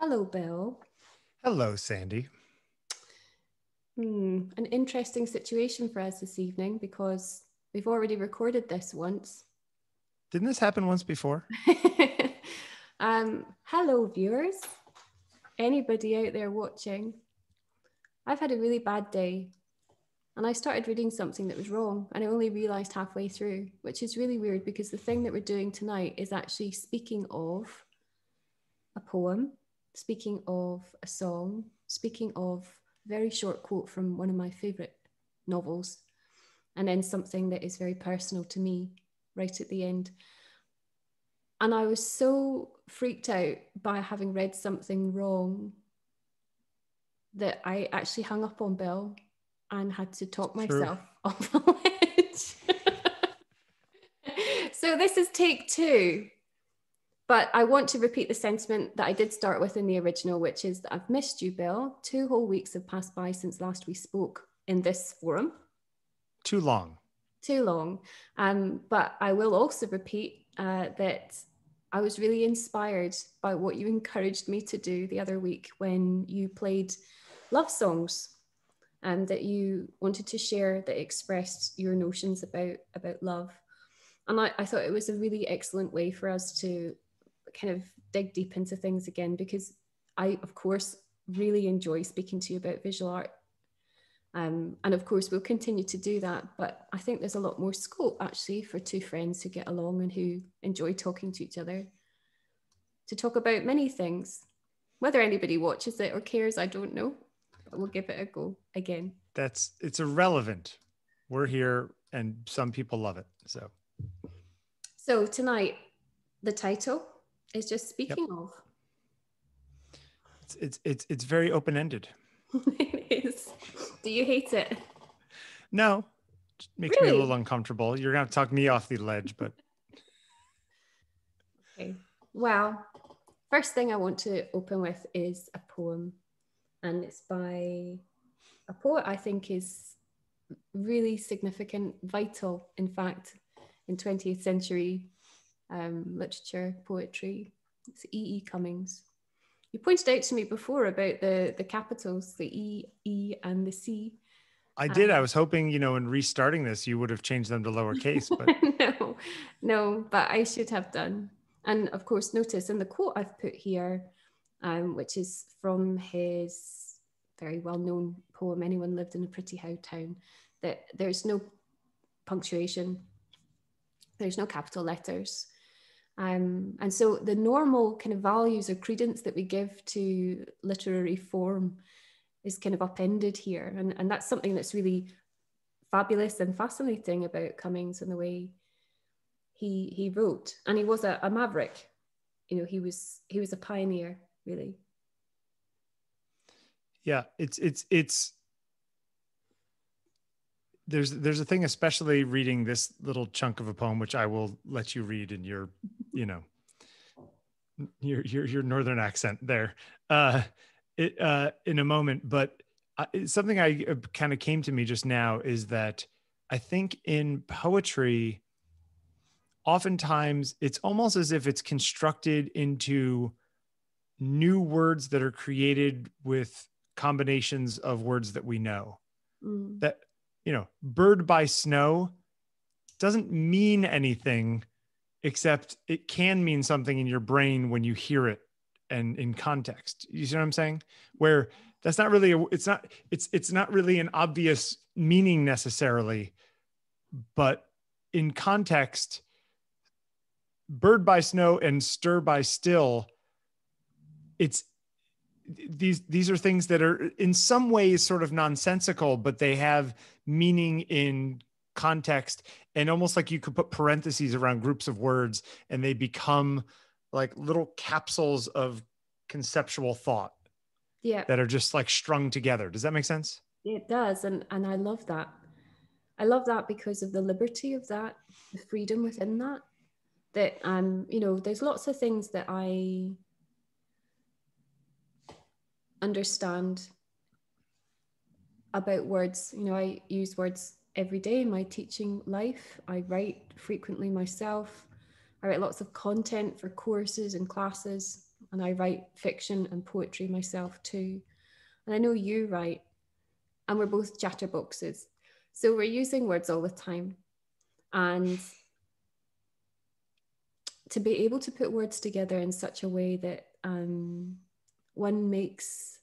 Hello, Bill. Hello, Sandy. An interesting situation for us this evening because we've already recorded this once. Didn't this happen once before? Hello, viewers. Anybody out there watching? I've had a really bad day and I started reading something that was wrong and I only realized halfway through, which is really weird because the thing that we're doing tonight is actually speaking of a poem, speaking of a song, speaking of a very short quote from one of my favorite novels, and then something that is very personal to me right at the end. And I was so freaked out by having read something wrong that I actually hung up on Bill and had to talk myself off the ledge. So this is take two, but I want to repeat the sentiment that I did start with in the original, which is that I've missed you, Bill. 2 whole weeks have passed by since last we spoke in this forum. Too long. Too long. But I will also repeat that I was really inspired by what you encouraged me to do the other week when you played love songs and that you wanted to share that expressed your notions about love. And I thought it was a really excellent way for us to kind of dig deep into things again, because I, of course, really enjoy speaking to you about visual art. And of course, we'll continue to do that. But I think there's a lot more scope, actually, for two friends who get along and who enjoy talking to each other to talk about many things. Whether anybody watches it or cares, I don't know. But we'll give it a go again. It's irrelevant. We're here and some people love it. So tonight, the title is just speaking of. It's very open-ended. It is. Do you hate it? No, it makes me a little uncomfortable. You're going to talk me off the ledge, but. Okay. Well, first thing I want to open with is a poem, and it's by a poet I think is really significant, vital, in fact, in 20th century literature, poetry. It's E. E. Cummings. You pointed out to me before about the capitals, the E, E, and the C. I did. I was hoping, in restarting this, you would have changed them to lowercase. But no, but I should have done. And of course, notice in the quote I've put here, which is from his very well-known poem, Anyone Lived in a Pretty How Town, that there's no punctuation, there's no capital letters. And so the normal kind of values or credence that we give to literary form is kind of upended here. And that's something that's really fabulous and fascinating about Cummings and the way he wrote. And he was a maverick, he was a pioneer, really. Yeah, there's a thing, especially reading this little chunk of a poem, which I will let you read in your, your northern accent there in a moment. But something I kind of came to me just now is that I think in poetry, oftentimes it's almost as if it's constructed into new words that are created with combinations of words that we know. Mm. That, bird by snow doesn't mean anything, except it can mean something in your brain when you hear it and in context. You see what I'm saying? Where that's not really, it's not really an obvious meaning necessarily, but in context, bird by snow and stir by still, these are things that are in some ways sort of nonsensical, but they have meaning in context, and almost like you could put parentheses around groups of words and they become like little capsules of conceptual thought that are just like strung together. Does that make sense? It does. And I love that. I love that because of the liberty of that, the freedom within that, there's lots of things that I understand about words. I use words every day in my teaching life. I write frequently myself. I write lots of content for courses and classes. and I write fiction and poetry myself too. And I know you write, and we're both chatterboxes. So we're using words all the time. And to be able to put words together in such a way that one makes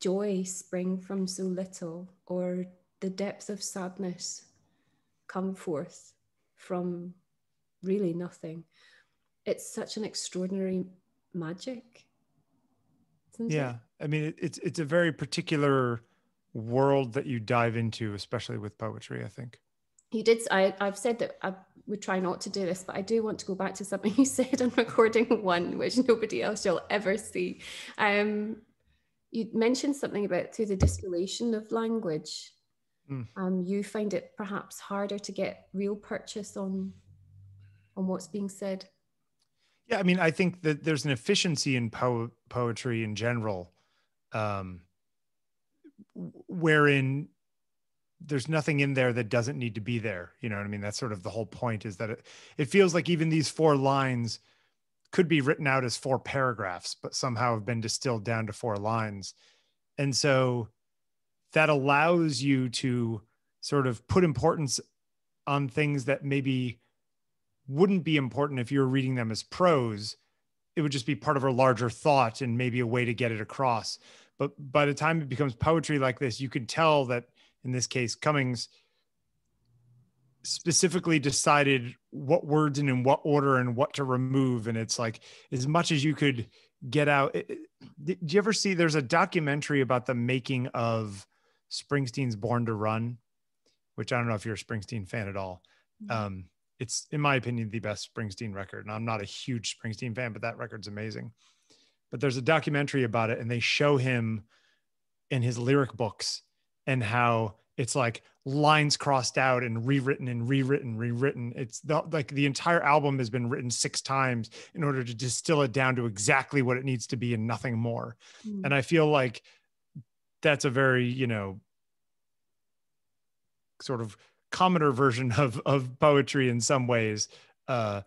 joy spring from so little, or the depth of sadness come forth from really nothing. It's such an extraordinary magic. Yeah, I mean, it's a very particular world that you dive into, especially with poetry, I think. You did. I've said that I would try not to do this, but I do want to go back to something you said on recording one, which nobody else shall ever see. You mentioned something about through the distillation of language. You find it perhaps harder to get real purchase on what's being said. Yeah, I mean, I think that there's an efficiency in poetry in general, wherein there's nothing in there that doesn't need to be there. You know what I mean? That's sort of the whole point, is that it feels like even these four lines could be written out as four paragraphs, but somehow have been distilled down to four lines. And so that allows you to sort of put importance on things that maybe wouldn't be important if you were reading them as prose. It would just be part of a larger thought and maybe a way to get it across. But by the time it becomes poetry like this, you can tell that, in this case, Cummings specifically decided what words and in what order and what to remove. And it's like, as much as you could get out. Do you ever see, there's a documentary about the making of Springsteen's Born to Run, which I don't know if you're a Springsteen fan at all. It's, in my opinion, the best Springsteen record. And I'm not a huge Springsteen fan, but that record's amazing. But there's a documentary about it, and they show him in his lyric books and how it's like lines crossed out and rewritten and rewritten, rewritten. It's like the entire album has been written 6 times in order to distill it down to exactly what it needs to be and nothing more. And I feel like that's a very, you know, sort of commoner version of poetry in some ways, that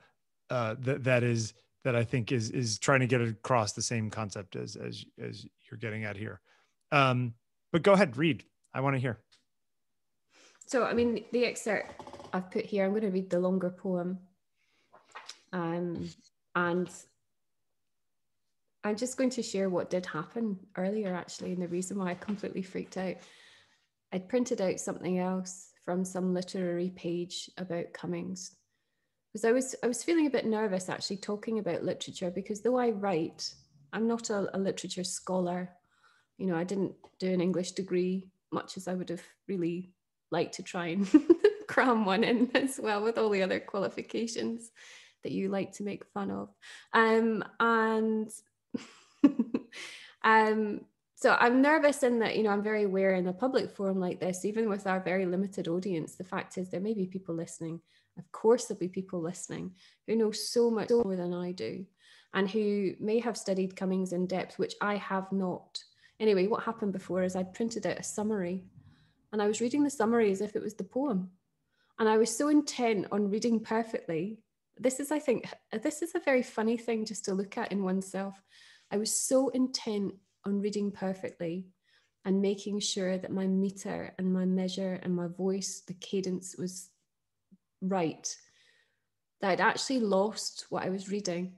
I think is trying to get across the same concept as you're getting at here. But go ahead, read. I want to hear. So, I mean, the excerpt I've put here, I'm going to read the longer poem. And I'm just going to share what did happen earlier, actually, and the reason why I completely freaked out. I'd printed out something else from some literary page about Cummings, because I was feeling a bit nervous actually talking about literature, because though I write, I'm not a literature scholar. You know, I didn't do an English degree, much as I would have really liked to try and cram one in as well with all the other qualifications that you like to make fun of. So I'm nervous in that, you know, I'm very aware in a public forum like this, even with our very limited audience, the fact is there may be people listening. Of course there'll be people listening who know so much more than I do and who may have studied Cummings in depth, which I have not. Anyway, what happened before is I'd printed out a summary, and I was reading the summary as if it was the poem. And I was so intent on reading perfectly. This is a very funny thing just to look at in oneself. I was so intent on reading perfectly and making sure that my meter and my measure and my voice, the cadence was right, that I'd actually lost what I was reading.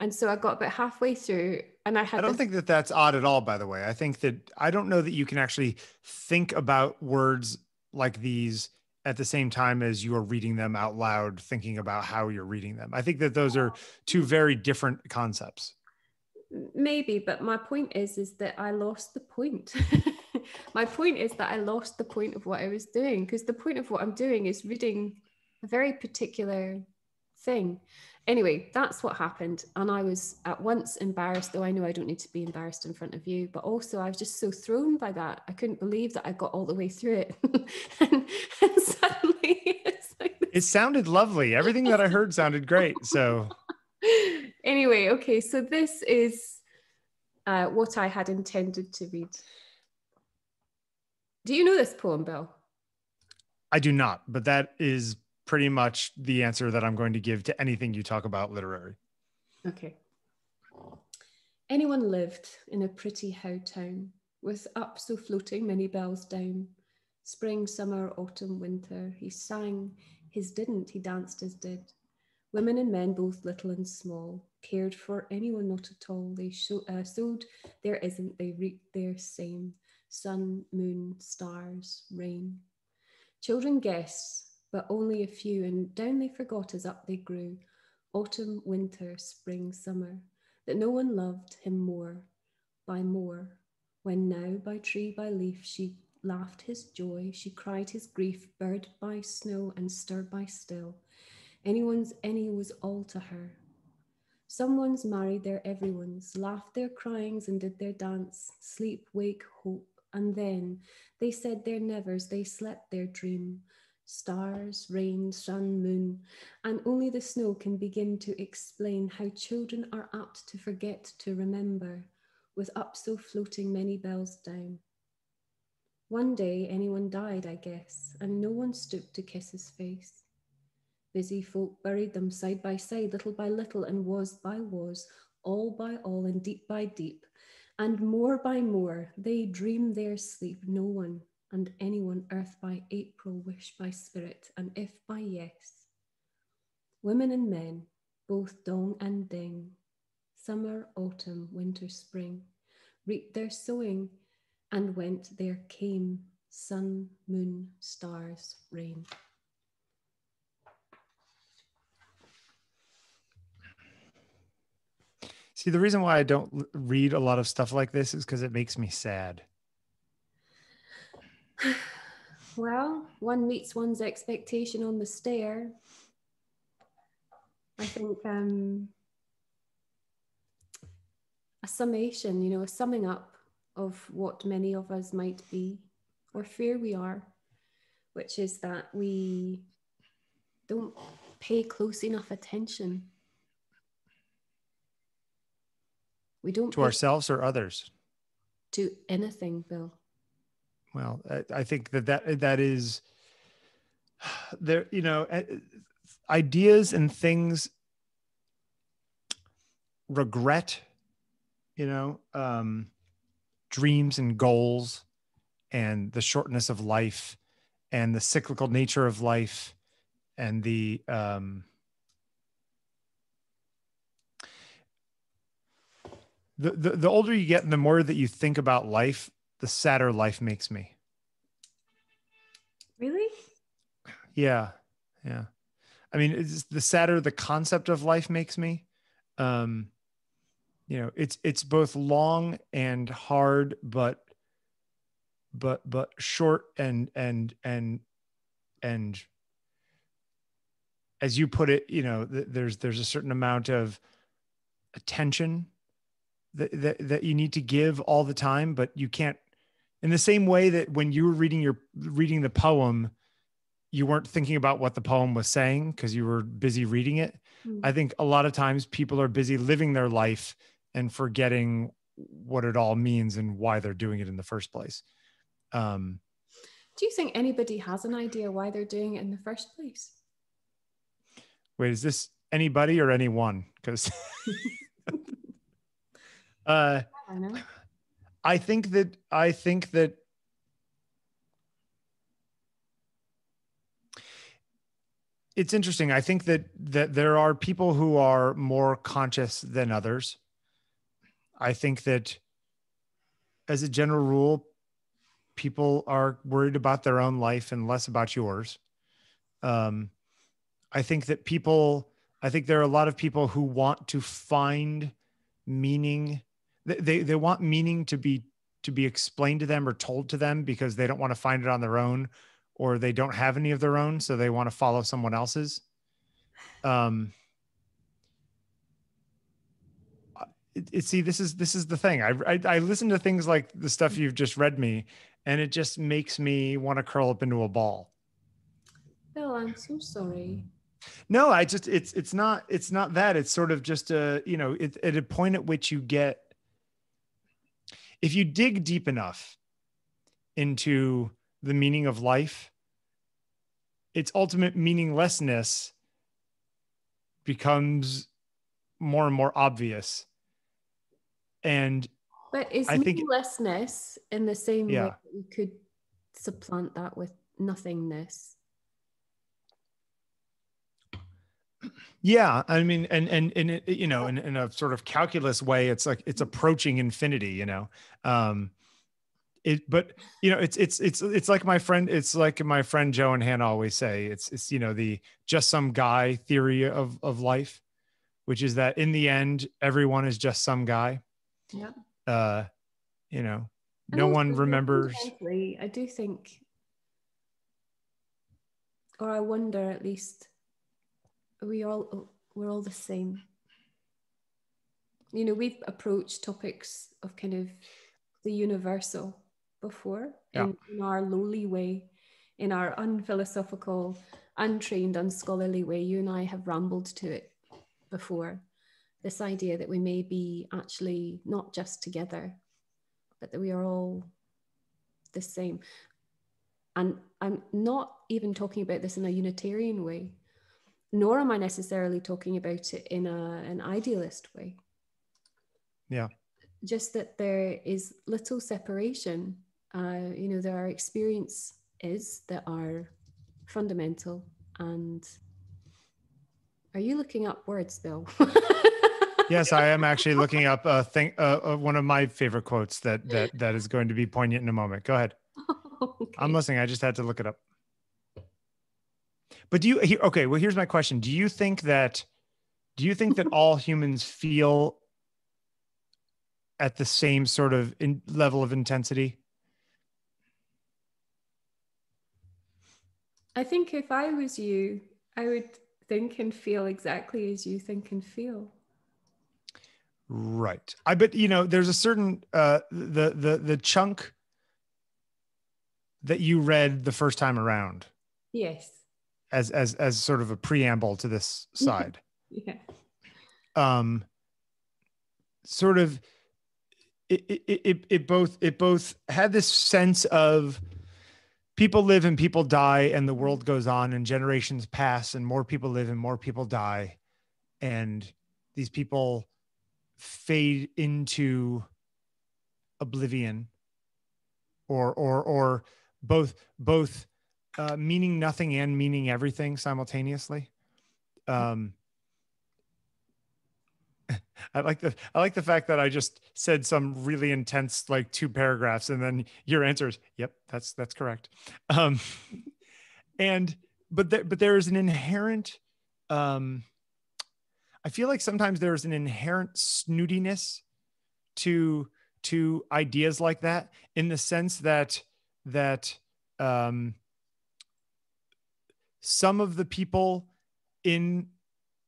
And so I got about halfway through and I had... I don't think that that's odd at all, by the way. I think that, I don't know that you can actually think about words like these at the same time as you are reading them out loud, thinking about how you're reading them. I think that those are two very different concepts. Maybe, but my point is that I lost the point. My point is that I lost the point of what I was doing, because the point of what I'm doing is reading a very particular thing. Anyway, that's what happened. And I was at once embarrassed, though I know I don't need to be embarrassed in front of you, but also I was just so thrown by that. I couldn't believe that I got all the way through it. and suddenly it's like this. It sounded lovely. Everything that I heard sounded great. So... Anyway, okay, so this is what I had intended to read. Do you know this poem, Bill? I do not, but that is pretty much the answer that I'm going to give to anything you talk about literary. Okay. Anyone lived in a pretty how town, with up so floating many bells down. Spring, summer, autumn, winter, he sang, his didn't, he danced as did. Women and men, both little and small, cared for anyone not at all. They sowed their isn't, they reaped their same. Sun, moon, stars, rain. Children guessed, but only a few, and down they forgot as up they grew. Autumn, winter, spring, summer, that no one loved him more, by more. When now, by tree, by leaf, she laughed his joy, she cried his grief, bird by snow and stir by still. Anyone's any was all to her. Someone's married their everyone's, laughed their cryings and did their dance, sleep, wake, hope, and then they said their nevers, they slept their dream. Stars, rain, sun, moon, and only the snow can begin to explain how children are apt to forget to remember, with up so floating many bells down. One day anyone died, I guess, and no one stooped to kiss his face. Busy folk buried them side by side, little by little, and was by was, all by all, and deep by deep, and more by more, they dream their sleep, no one and anyone, earth by April, wish by spirit, and if by yes. Women and men, both dong and ding, summer, autumn, winter, spring, reaped their sowing, and went there came, sun, moon, stars, rain. See, the reason why I don't read a lot of stuff like this is because it makes me sad. Well, one meets one's expectation on the stair. I think a summation, you know, a summing up of what many of us might be or fear we are, which is that we don't pay close enough attention. We don't to ourselves or others. To anything, Bill. Well, I think that is there, you know, ideas and things, regret, you know, dreams and goals and the shortness of life and the cyclical nature of life and the, the older you get and the more that you think about life, the sadder life makes me. Really? Yeah. Yeah. I mean, it's the sadder the concept of life makes me. You know, it's both long and hard, but short and as you put it, you know, there's a certain amount of attention that you need to give all the time, but you can't. In the same way that when you were reading the poem, you weren't thinking about what the poem was saying because you were busy reading it. Mm. I think a lot of times people are busy living their life and forgetting what it all means and why they're doing it in the first place. Do you think anybody has an idea why they're doing it in the first place? Wait, is this anybody or anyone? Because I don't know. I think that it's interesting. I think that there are people who are more conscious than others. I think that as a general rule, people are worried about their own life and less about yours. I think there are a lot of people who want to find meaning. They want meaning to be explained to them or told to them because they don't want to find it on their own, or they don't have any of their own, so they want to follow someone else's. See, this is the thing. I listen to things like the stuff you've just read me, and it just makes me want to curl up into a ball. Bill, I'm so sorry. No, I just it's not that. It's sort of just a, you know, at a point at which you get, if you dig deep enough into the meaning of life, its ultimate meaninglessness becomes more and more obvious. And but is meaninglessness in the same way that you could supplant that with nothingness? Yeah, I mean, and it, you know, in a sort of calculus way, it's like it's approaching infinity, you know. But you know, it's like my friend, Joe and Hannah always say, it's you know, the just some guy theory of life, which is that in the end, everyone is just some guy. Yeah. You know, and no one remembers. I do think, or I wonder at least, we're all the same. You know, we've approached topics of kind of the universal before in our lowly way, in our unphilosophical, untrained, unscholarly way. You and I have rambled to it before. This idea that we may be actually not just together, but that we are all the same. And I'm not even talking about this in a Unitarian way, nor am I necessarily talking about it in an idealist way. Yeah. Just that there is little separation. You know, there are experiences that are fundamental. And are you looking up words, Bill? Yes, I am actually looking up one of my favorite quotes that is going to be poignant in a moment. Go ahead. Okay. I'm listening. I just had to look it up. But okay, well, here's my question. Do you think that all humans feel at the same sort of level of intensity? I think if I was you, I would think and feel exactly as you think and feel. Right. I bet, you know, there's a certain, the chunk that you read the first time around. Yes. As sort of a preamble to this side. Yeah. Sort of, it both had this sense of people live and people die and the world goes on and generations pass and more people live and more people die. And these people fade into oblivion, or both meaning nothing and meaning everything simultaneously. I like the fact that I just said some really intense, like, 2 paragraphs, and then your answer is, "Yep, that's correct." But there is an inherent. I feel like sometimes there is an inherent snootiness to ideas like that, in the sense that some of the people in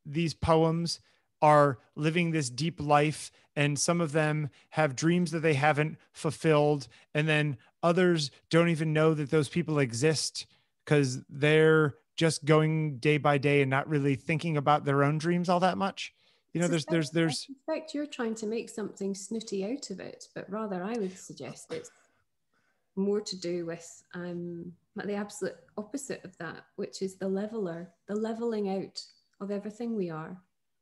these poems are living this deep life, and some of them have dreams that they haven't fulfilled, and then others don't even know that those people exist because they're just going day by day and not really thinking about their own dreams all that much. You know, there's. I suspect you're trying to make something snooty out of it, but rather I would suggest it's more to do with the absolute opposite of that, which is the leveler, the leveling out of everything we are,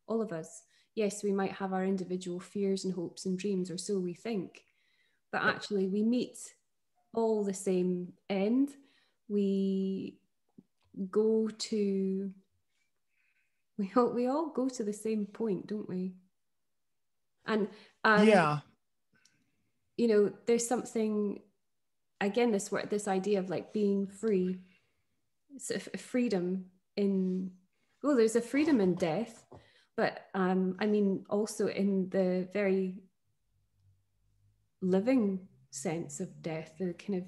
all of us. Yes, we might have our individual fears and hopes and dreams, or so we think, but actually we meet all the same end. We all go to the same point, don't we? And you know, there's something, again, this idea of, like, being free, sort of freedom in, well, there's a freedom in death, but I mean also in the very living sense of death, the kind of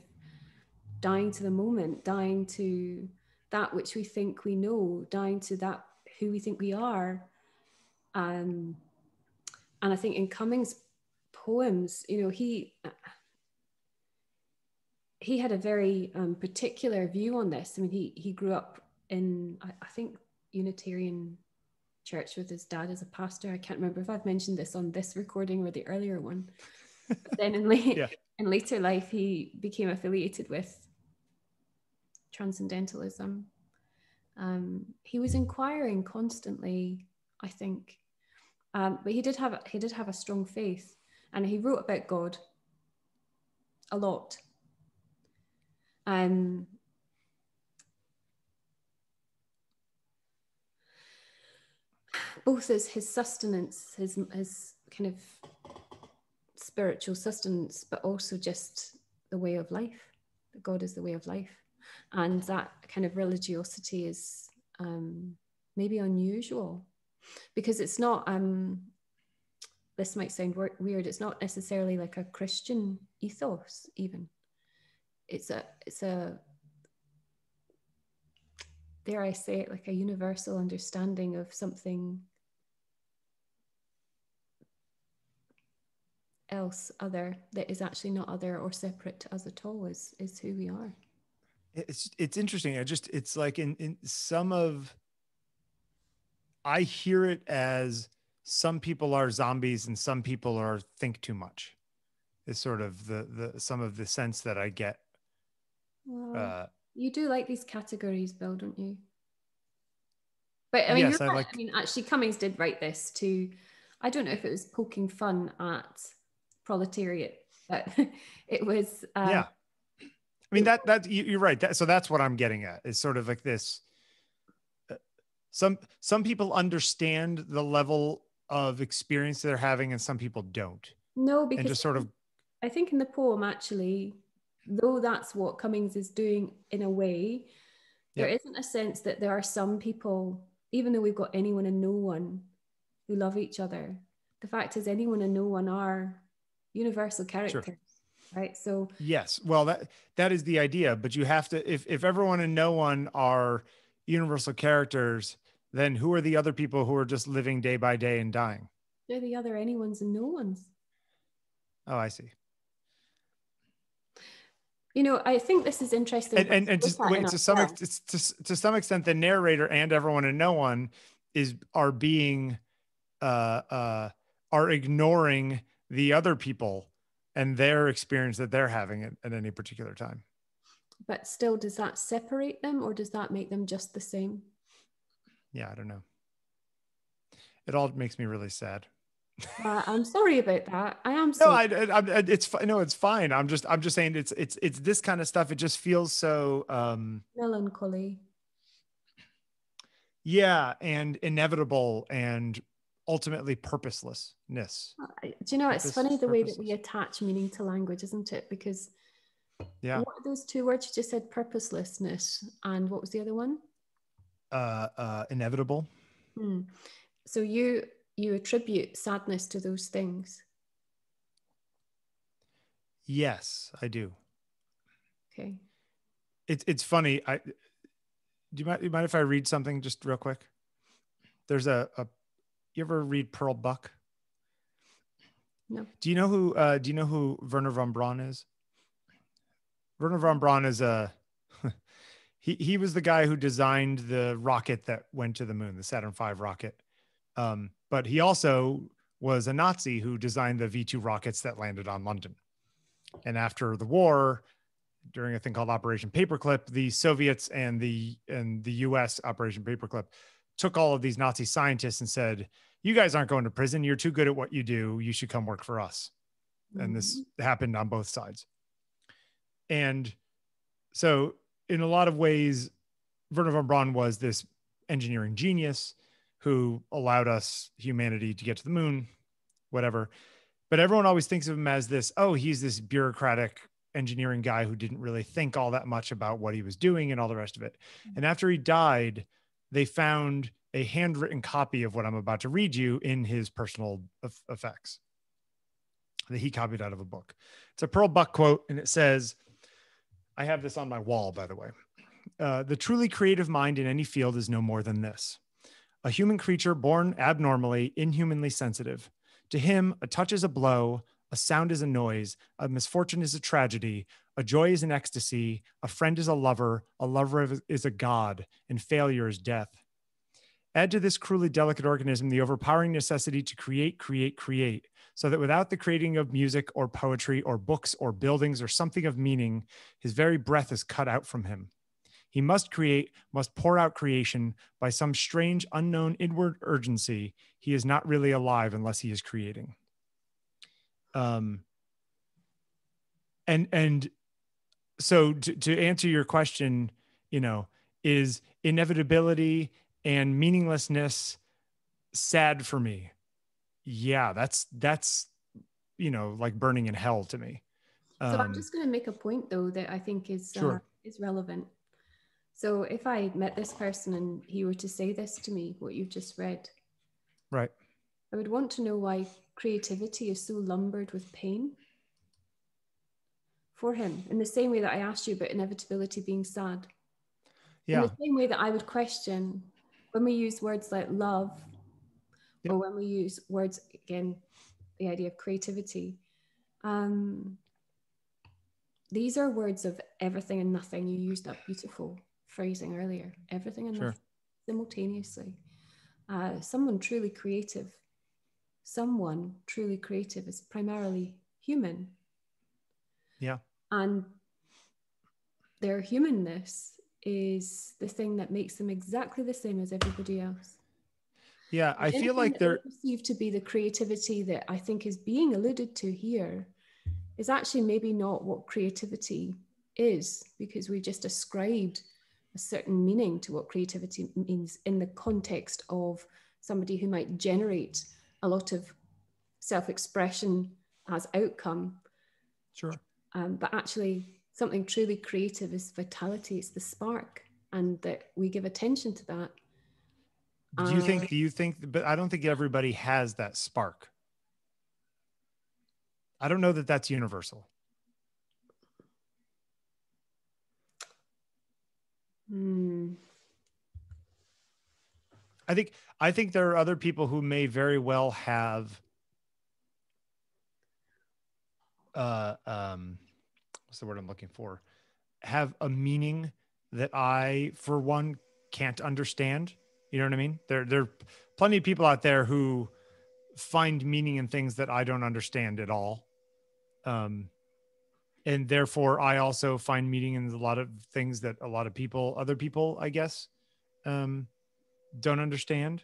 dying to the moment, dying to that which we think we know, dying to that who we think we are. And I think in Cummings' poems, you know, he had a very particular view on this. I mean, he grew up in, I think, Unitarian church with his dad as a pastor. I can't remember if I've mentioned this on this recording or the earlier one. But then in later life, he became affiliated with Transcendentalism. He was inquiring constantly, I think, But he did have a strong faith, and he wrote about God a lot. Both as his sustenance, his kind of spiritual sustenance, but also just the way of life. God is the way of life, and that kind of religiosity is maybe unusual, because it's not, this might sound weird, it's not necessarily like a Christian ethos even. It's a, dare I say it, like a universal understanding of something else, other, that is actually not other or separate to us at all, is who we are. It's interesting. It's like in some of, I hear it as some people are zombies and some people are think too much, is sort of the some of the sense that I get. Well, you do like these categories, Bill, don't you? But I mean, yes, actually Cummings did write this too. I don't know if it was poking fun at proletariat, but it was yeah, I mean that you're right, so that's what I'm getting at, is sort of like this, some people understand the level of experience they're having and some people don't. No, because, and just sort of, I think in the poem actually, though, that's what Cummings is doing in a way. There isn't a sense that there are some people, even though we've got anyone and no one who love each other, the fact is anyone and no one are universal characters, sure. Right? So yes, well, that is the idea, but you have to, if everyone and no one are universal characters, then who are the other people who are just living day by day and dying? They're the other anyones and no ones. Oh, I see. You know, I think this is interesting. And to some extent, the narrator and everyone and no one are ignoring the other people and their experience that they're having at any particular time. But still, does that separate them, or does that make them just the same? Yeah, I don't know. It all makes me really sad. I'm sorry about that. I am sorry. No, it's fine. I'm just saying it's this kind of stuff. It just feels so melancholy. Yeah, and inevitable, and ultimately purposelessness. Do you know, it's funny the way that we attach meaning to language, isn't it? Because yeah, what are those two words you just said? Purposelessness, and what was the other one? Inevitable. So you attribute sadness to those things. Yes, I do. Okay. It's funny. Do you mind if I read something just real quick? There's you ever read Pearl Buck? No. Do you know who Werner von Braun is? Werner von Braun is he was the guy who designed the rocket that went to the moon, the Saturn V rocket. But he also was a Nazi who designed the V2 rockets that landed on London. And after the war, during a thing called Operation Paperclip, the Soviets and the US, Operation Paperclip, took all of these Nazi scientists and said, you guys aren't going to prison. You're too good at what you do. You should come work for us. Mm-hmm. And this happened on both sides. And so in a lot of ways, Werner von Braun was this engineering genius who allowed us, humanity, to get to the moon, whatever. But everyone always thinks of him as this, oh, he's this bureaucratic engineering guy who didn't really think all that much about what he was doing and all the rest of it. And after he died, they found a handwritten copy of what I'm about to read you in his personal effects that he copied out of a book. It's a Pearl Buck quote, and it says, I have this on my wall, by the way. The truly creative mind in any field is no more than this. A human creature born abnormally, inhumanly sensitive. To him, a touch is a blow, a sound is a noise, a misfortune is a tragedy, a joy is an ecstasy, a friend is a lover is a god, and failure is death. Add to this cruelly delicate organism the overpowering necessity to create, create, create, so that without the creating of music or poetry or books or buildings or something of meaning, his very breath is cut out from him. He must create, must pour out creation by some strange, unknown inward urgency. He is not really alive unless he is creating. And so to answer your question, you know, is inevitability and meaninglessness sad for me? Yeah, that's, you know, like burning in hell to me. So I'm just going to make a point, though, that I think is relevant. So if I met this person and he were to say this to me, what you've just read, right, I would want to know why creativity is so lumbered with pain for him, in the same way that I asked you about inevitability being sad. Yeah. In the same way that I would question when we use words like love, yep, or when we use words, again, the idea of creativity, these are words of everything and nothing. You used that beautiful phrasing earlier, everything and nothing simultaneously. Someone truly creative is primarily human. Yeah. And their humanness is the thing that makes them exactly the same as everybody else. Yeah, I feel like they're perceived to be the creativity that I think is being alluded to here is actually maybe not what creativity is, because we just ascribed a certain meaning to what creativity means in the context of somebody who might generate a lot of self-expression as outcome. Sure. But actually something truly creative is vitality, it's the spark, and that we give attention to that. But I don't think everybody has that spark. I don't know that that's universal. I think there are other people who may very well have what's the word I'm looking for? Have a meaning that I, for one, can't understand. You know what I mean? There are plenty of people out there who find meaning in things that I don't understand at all. And therefore I also find meaning in a lot of things that a lot of people, other people, I guess, don't understand.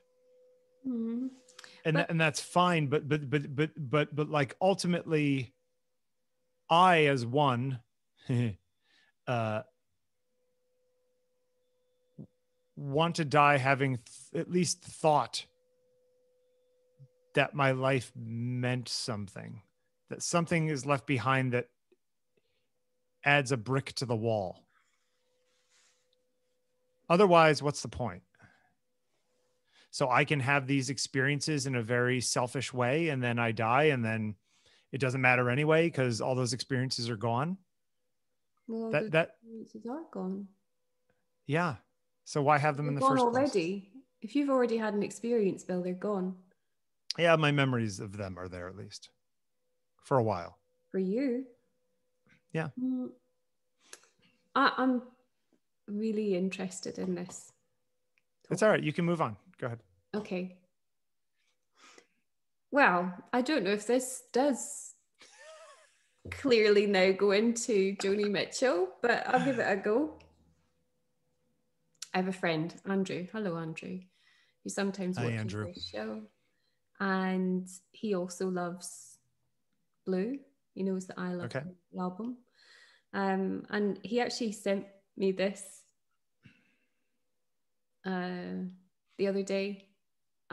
Mm-hmm. And that's fine. But like ultimately I, as one, want to die having at least thought that my life meant something, that something is left behind that adds a brick to the wall. Otherwise, what's the point? So I can have these experiences in a very selfish way, and then I die, and then it doesn't matter anyway because all those experiences are gone. Well, that experiences are gone. Yeah. So why have them in the first place? Already. If you've already had an experience, Bill, they're gone. Yeah, my memories of them are there, at least for a while. For you? Yeah. I'm really interested in this talk. It's all right. You can move on. Go ahead. Okay. Well, I don't know if this does clearly now go into Joni Mitchell, but I'll give it a go. I have a friend, Andrew. Hello, Andrew. Who sometimes watches this show. And he also loves Blue. He knows that I love the album. And he actually sent me this the other day.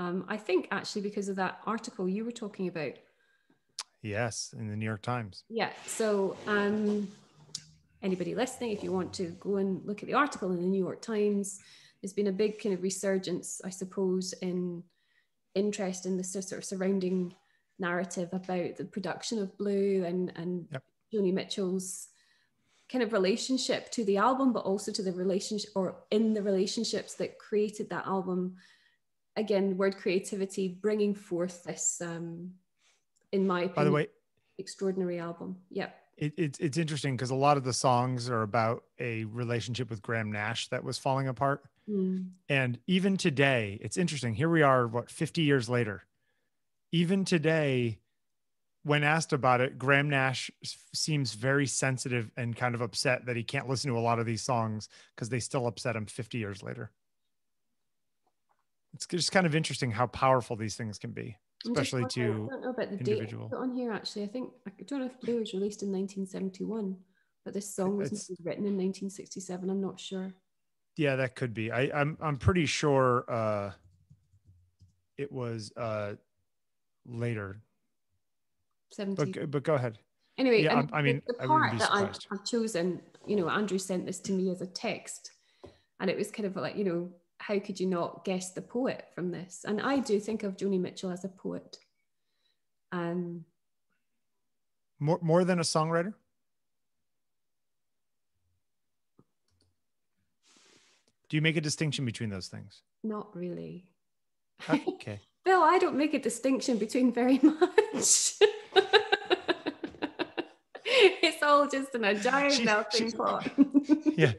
I think actually because of that article you were talking about. Yes, in the New York Times. Yeah, so anybody listening, if you want to go and look at the article in the New York Times, there's been a big kind of resurgence, I suppose, in interest in the sort of surrounding narrative about the production of Blue and Joni Mitchell's kind of relationship to the album, but also to the relationship or in the relationships that created that album. Again, word creativity, bringing forth this, in my opinion, by the way, extraordinary album. Yeah. It's interesting because a lot of the songs are about a relationship with Graham Nash that was falling apart. Mm. And even today, it's interesting. Here we are, what, 50 years later. Even today, when asked about it, Graham Nash seems very sensitive and kind of upset that he can't listen to a lot of these songs because they still upset him 50 years later. It's just kind of interesting how powerful these things can be, especially to individual. I don't know about the date on here, actually. I think, I don't know if Blue was released in 1971, but this song was written in 1967. I'm not sure. Yeah, that could be. I'm pretty sure it was later. 70. But go ahead. Anyway, yeah, I mean, the part that I've chosen, you know, Andrew sent this to me as a text, and it was kind of like, you know, how could you not guess the poet from this? And I do think of Joni Mitchell as a poet. More than a songwriter? Do you make a distinction between those things? Not really. Okay. Bill, I don't make a distinction between very much. It's all just an giant melting pot. Yeah.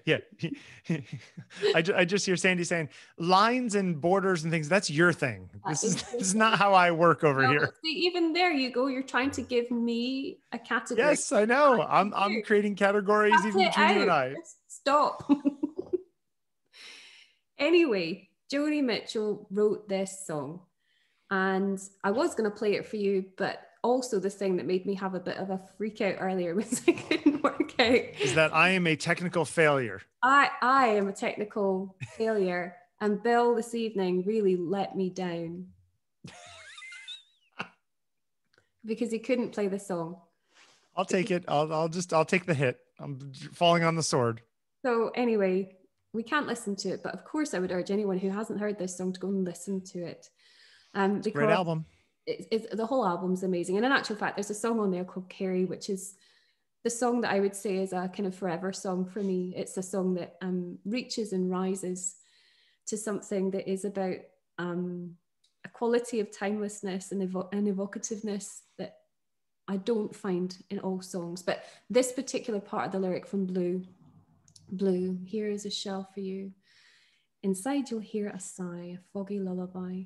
I just hear Sandy saying lines and borders and things. That's your thing. This is not how I work over here. See, even there you go. You're trying to give me a category. Yes, I know. I'm creating categories even between you and I. Stop. Anyway, Joni Mitchell wrote this song, and I was going to play it for you, but also the thing that made me have a bit of a freak out earlier was I couldn't work out. Is that I am a technical failure. I am a technical failure, and Bill this evening really let me down because he couldn't play the song. I'll take it. I'll take the hit. I'm falling on the sword. So anyway, we can't listen to it, but of course I would urge anyone who hasn't heard this song to go and listen to it. Because great album. The whole album's amazing. And in actual fact, there's a song on there called Carrie, which is the song that I would say is a kind of forever song for me. It's a song that reaches and rises to something that is about a quality of timelessness and evocativeness that I don't find in all songs. But this particular part of the lyric from Blue, here is a shell for you. Inside you'll hear a sigh, a foggy lullaby.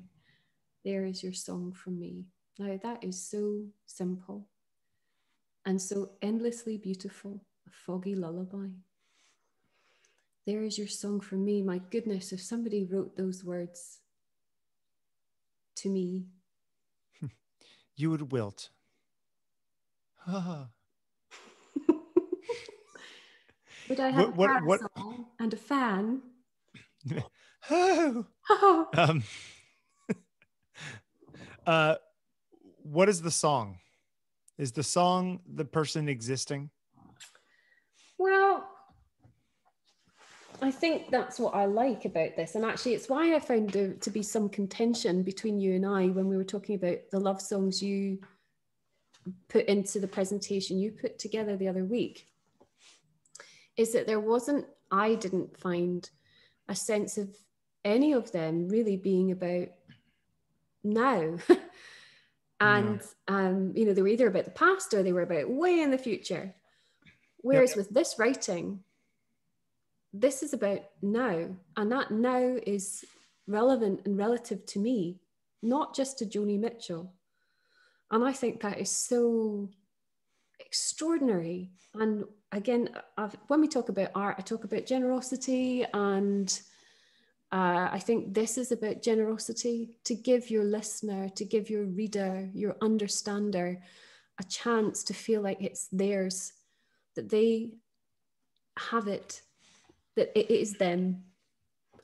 There is your song from me. Now that is so simple and so endlessly beautiful, a foggy lullaby. There is your song from me. My goodness, if somebody wrote those words to me. You would wilt. Would I have a parasol and a fan? Oh. What is the song? Is the song the person existing? Well, I think that's what I like about this. And actually, it's why I found there to be some contention between you and I when we were talking about the love songs you put into the presentation you put together the other week. Is that I didn't find a sense of any of them really being about now. And, you know, they were either about the past or they were about way in the future. Whereas with this writing, this is about now. And that now is relevant and relative to me, not just to Joni Mitchell. And I think that is so extraordinary. And again, when we talk about art, I talk about generosity, and I think this is about generosity, to give your listener, to give your reader, your understander, a chance to feel like it's theirs, that they have it, that it is them.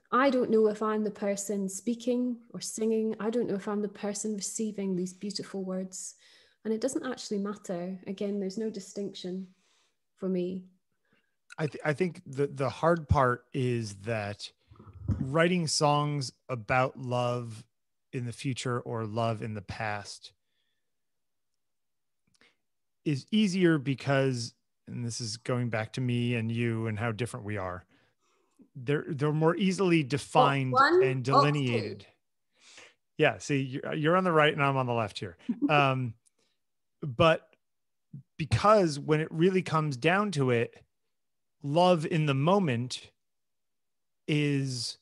I don't know if I'm the person speaking or singing. I don't know if I'm the person receiving these beautiful words. And it doesn't actually matter. Again, there's no distinction for me. I think the hard part is that writing songs about love in the future or love in the past is easier because, and this is going back to me and you and how different we are, they're more easily defined and delineated. Yeah, see, you're on the right and I'm on the left here. But because when it really comes down to it, love in the moment is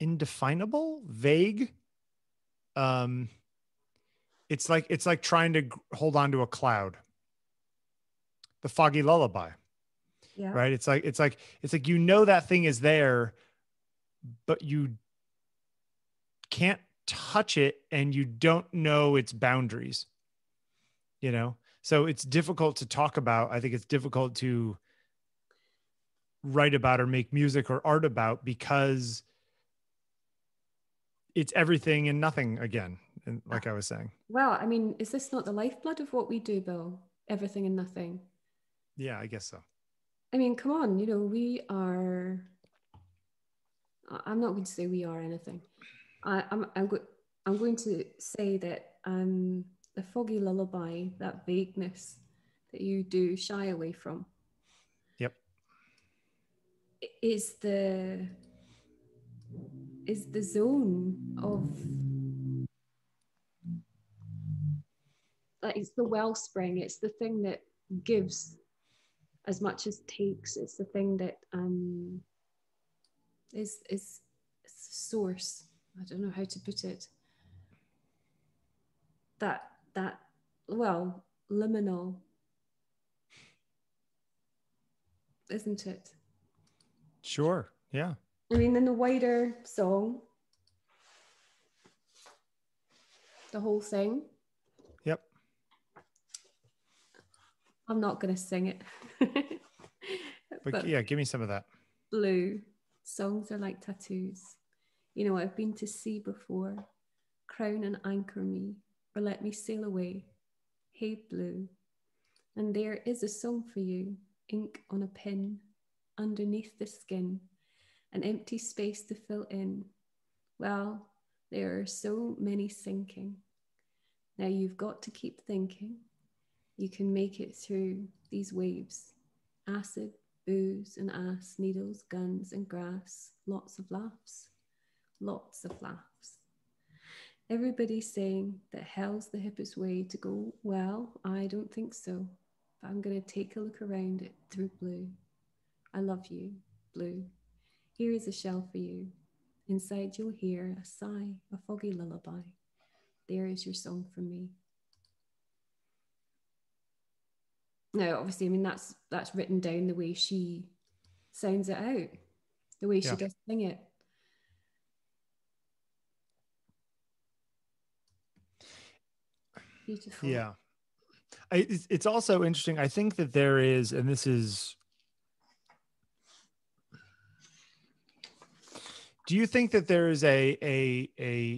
indefinable, vague. It's like trying to hold on to a cloud. The foggy lullaby. Yeah. Right. It's like, you know, that thing is there, but you can't touch it and you don't know its boundaries, you know? So it's difficult to talk about. I think it's difficult to write about or make music or art about, because it's everything and nothing again. And like I was saying, well, I mean, is this not the lifeblood of what we do, Bill? Everything and nothing. Yeah, I guess so. I mean, come on, you know, I'm not going to say we are anything. I'm going to say that the foggy lullaby, that vagueness that you do shy away from. Yep. Is the zone of, like, it's the wellspring. It's the thing that gives as much as takes. It's the thing that is the source. I don't know how to put it. That liminal, isn't it? Sure. Yeah. I mean, in the wider song, the whole thing. Yep. I'm not going to sing it. but yeah, give me some of that. Blue. Songs are like tattoos. You know, I've been to sea before. Crown and anchor me, or let me sail away. Hey, blue. And there is a song for you. Ink on a pin, underneath the skin. An empty space to fill in. Well, there are so many sinking. Now you've got to keep thinking. You can make it through these waves. Acid, booze, and ass, needles, guns, and grass. Lots of laughs. Lots of laughs. Everybody's saying that hell's the hippest way to go. Well, I don't think so. But I'm going to take a look around it through blue. I love you, blue. Here is a shell for you. Inside you'll hear a sigh, a foggy lullaby. There is your song for me. No, obviously, I mean, that's written down the way she sounds it out, the way she does sing it. Beautiful. Yeah. It's also interesting. I think that there is, and this is, do you think that there is a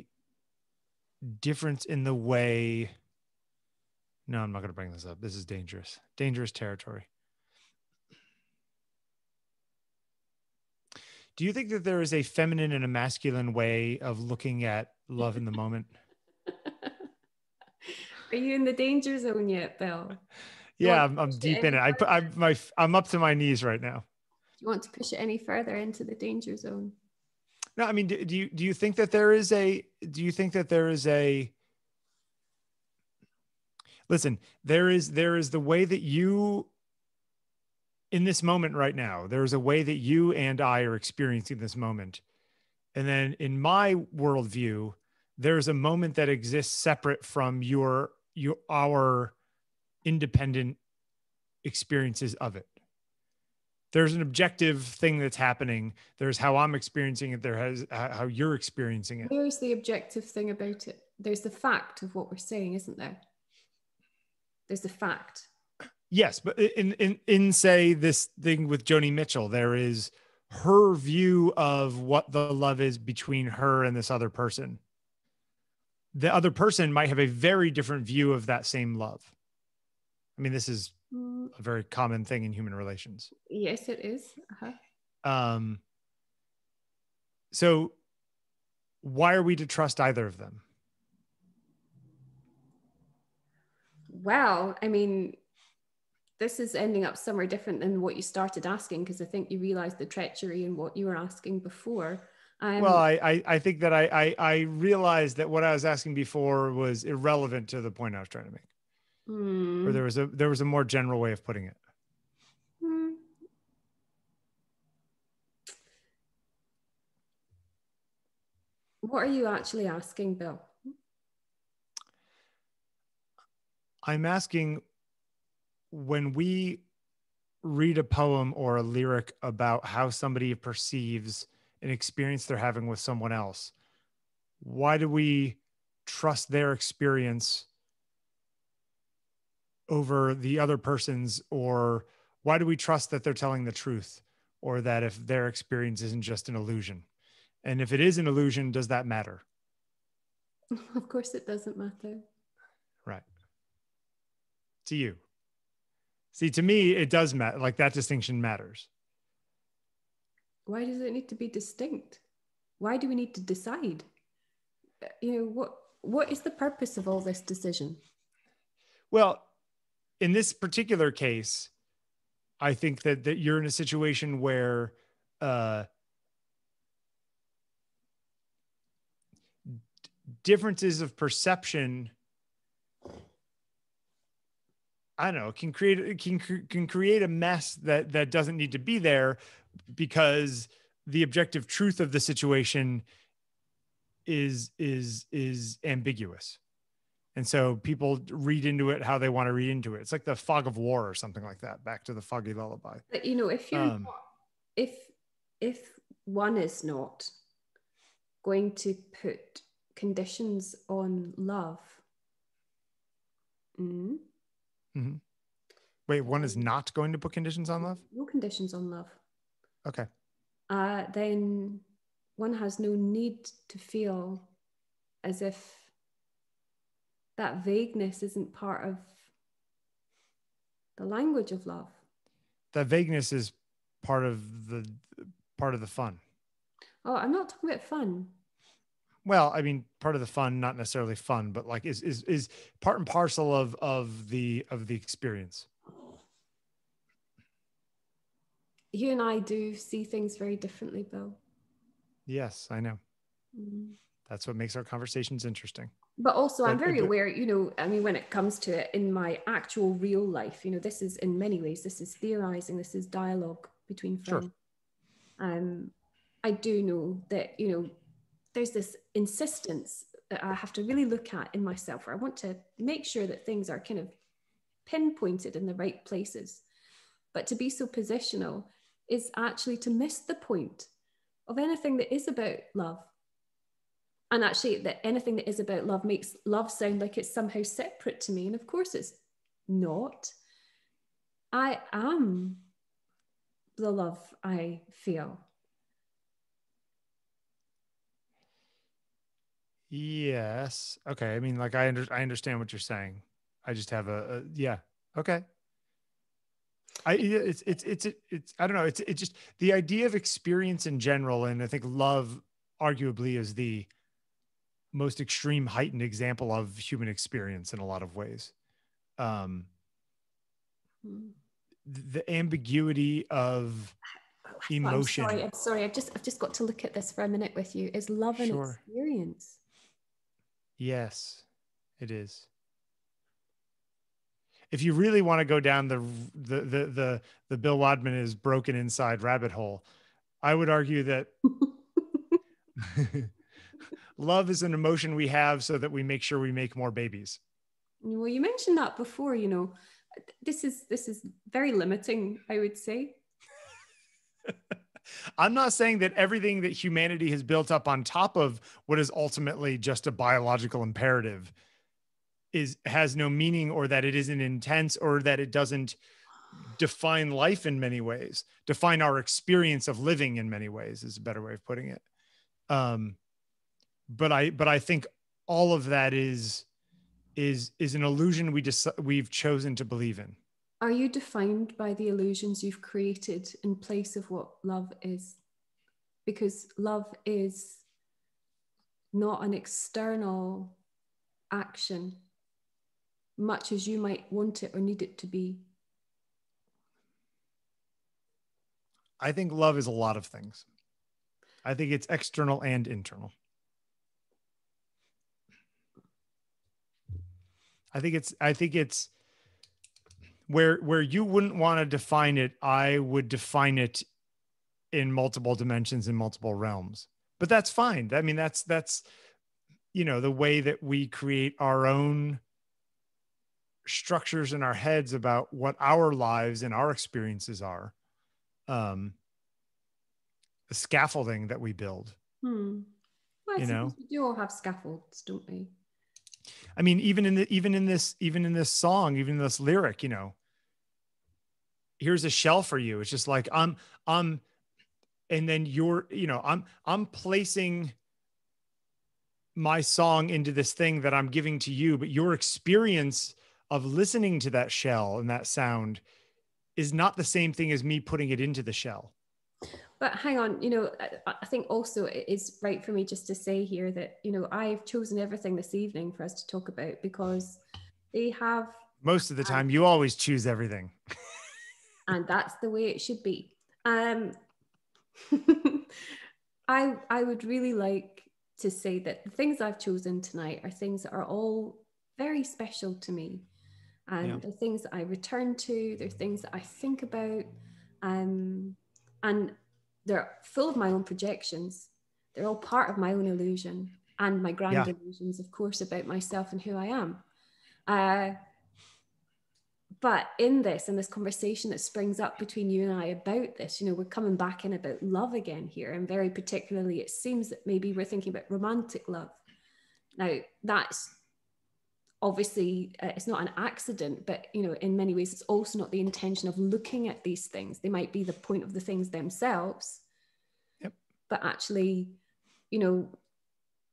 difference in the way? No, I'm not going to bring this up. This is dangerous, dangerous territory. Do you think that there is a feminine and a masculine way of looking at love in the moment? Are you in the danger zone yet, Bill? Yeah, I'm deep in it. I'm up to my knees right now. Do you want to push it any further into the danger zone? No, I mean, do you think that there is a, listen, there is the way that you, in this moment right now, there is a way that you and I are experiencing this moment. And then in my worldview, there's a moment that exists separate from our independent experiences of it. There's an objective thing that's happening. There's how I'm experiencing it. There's how you're experiencing it. There's the objective thing about it. There's the fact of what we're saying, isn't there? There's the fact. Yes, but in say this thing with Joni Mitchell, there is her view of what the love is between her and this other person. The other person might have a very different view of that same love. I mean, this is a very common thing in human relations. Yes, it is. Uh-huh. So why are we to trust either of them? Well, I mean, this is ending up somewhere different than what you started asking, because I think you realized the treachery in what you were asking before. Well, I think that I realized that what I was asking before was irrelevant to the point I was trying to make. Mm. Or there was a more general way of putting it. Mm. What are you actually asking, Bill? I'm asking, when we read a poem or a lyric about how somebody perceives an experience they're having with someone else, why do we trust their experience over the other person's? Or why do we trust that they're telling the truth, or that if their experience isn't just an illusion? And if it is an illusion, does that matter? Of course it doesn't matter. Right. To you. See, to me, it does matter. Like, that distinction matters. Why does it need to be distinct? Why do we need to decide? You know, what is the purpose of all this decision? Well, in this particular case, I think that you're in a situation where differences of perception, I don't know, can create a mess that doesn't need to be there, because the objective truth of the situation is ambiguous. And so people read into it how they want to read into it. It's like the fog of war or something like that, back to the foggy lullaby. But, you know, if you're not, if one is not going to put conditions on love. Mm-hmm. Mm-hmm. Wait, one is not going to put conditions on love? No conditions on love. Okay. Then one has no need to feel as if that vagueness isn't part of the language of love. That vagueness is part of the fun. Oh, I'm not talking about fun. Well, I mean, part of the fun, not necessarily fun, but like is part and parcel of the experience. You and I do see things very differently, Bill. Yes, I know. Mm-hmm. That's what makes our conversations interesting. But also, I'm very aware, you know, I mean, when it comes to it in my actual real life, you know, this is, in many ways, this is theorizing, this is dialogue between friends. Sure. I do know that, you know, there's this insistence that I have to really look at in myself, where I want to make sure that things are kind of pinpointed in the right places. But to be so positional is actually to miss the point of anything that is about love. And actually, that anything that is about love makes love sound like it's somehow separate to me. And of course it's not. I am the love I feel. Yes. Okay. I mean, like, I understand what you're saying. I just have a yeah. Okay. It's I don't know. It's just the idea of experience in general. And I think love arguably is the most extreme heightened example of human experience in a lot of ways. The ambiguity of emotion. I'm sorry. I've just got to look at this for a minute with you. Is love an experience? Yes, it is. If you really want to go down the Bill Wadman is broken inside rabbit hole, I would argue that love is an emotion we have so that we make sure we make more babies. Well, you mentioned that before, you know. This is very limiting, I would say. I'm not saying that everything that humanity has built up on top of what is ultimately just a biological imperative has no meaning, or that it isn't intense, or that it doesn't define life in many ways, define our experience of living in many ways is a better way of putting it. But I think all of that is an illusion we've chosen to believe in. Are you defined by the illusions you've created in place of what love is? Because love is not an external action, much as you might want it or need it to be. I think love is a lot of things. I think it's external and internal. I think it's Where you wouldn't want to define it, I would define it in multiple dimensions, in multiple realms. But that's fine. I mean, that's you know, the way that we create our own structures in our heads about what our lives and our experiences are, the scaffolding that we build. Well, you know, we do all have scaffolds, don't we? I mean, even in this song, even this lyric, you know, here's a shell for you. It's just like, and then you're, you know, I'm placing my song into this thing that I'm giving to you, but your experience of listening to that shell and that sound is not the same thing as me putting it into the shell. But hang on, you know, I think also it is right for me just to say here that, you know, I've chosen everything this evening for us to talk about because they have... Most of the time, you always choose everything. And that's the way it should be. I would really like to say that the things I've chosen tonight are things that are all very special to me. And they're things that I return to, they're things that I think about. And they're full of my own projections. They're all part of my own illusion and my grand illusions, of course, about myself and who I am. But in this conversation that springs up between you and I about this, you know, we're coming back in about love again here. And very particularly, it seems that maybe we're thinking about romantic love. Now, that's obviously, it's not an accident, but, you know, in many ways, it's also not the intention of looking at these things. They might be the point of the things themselves. Yep. But actually, you know,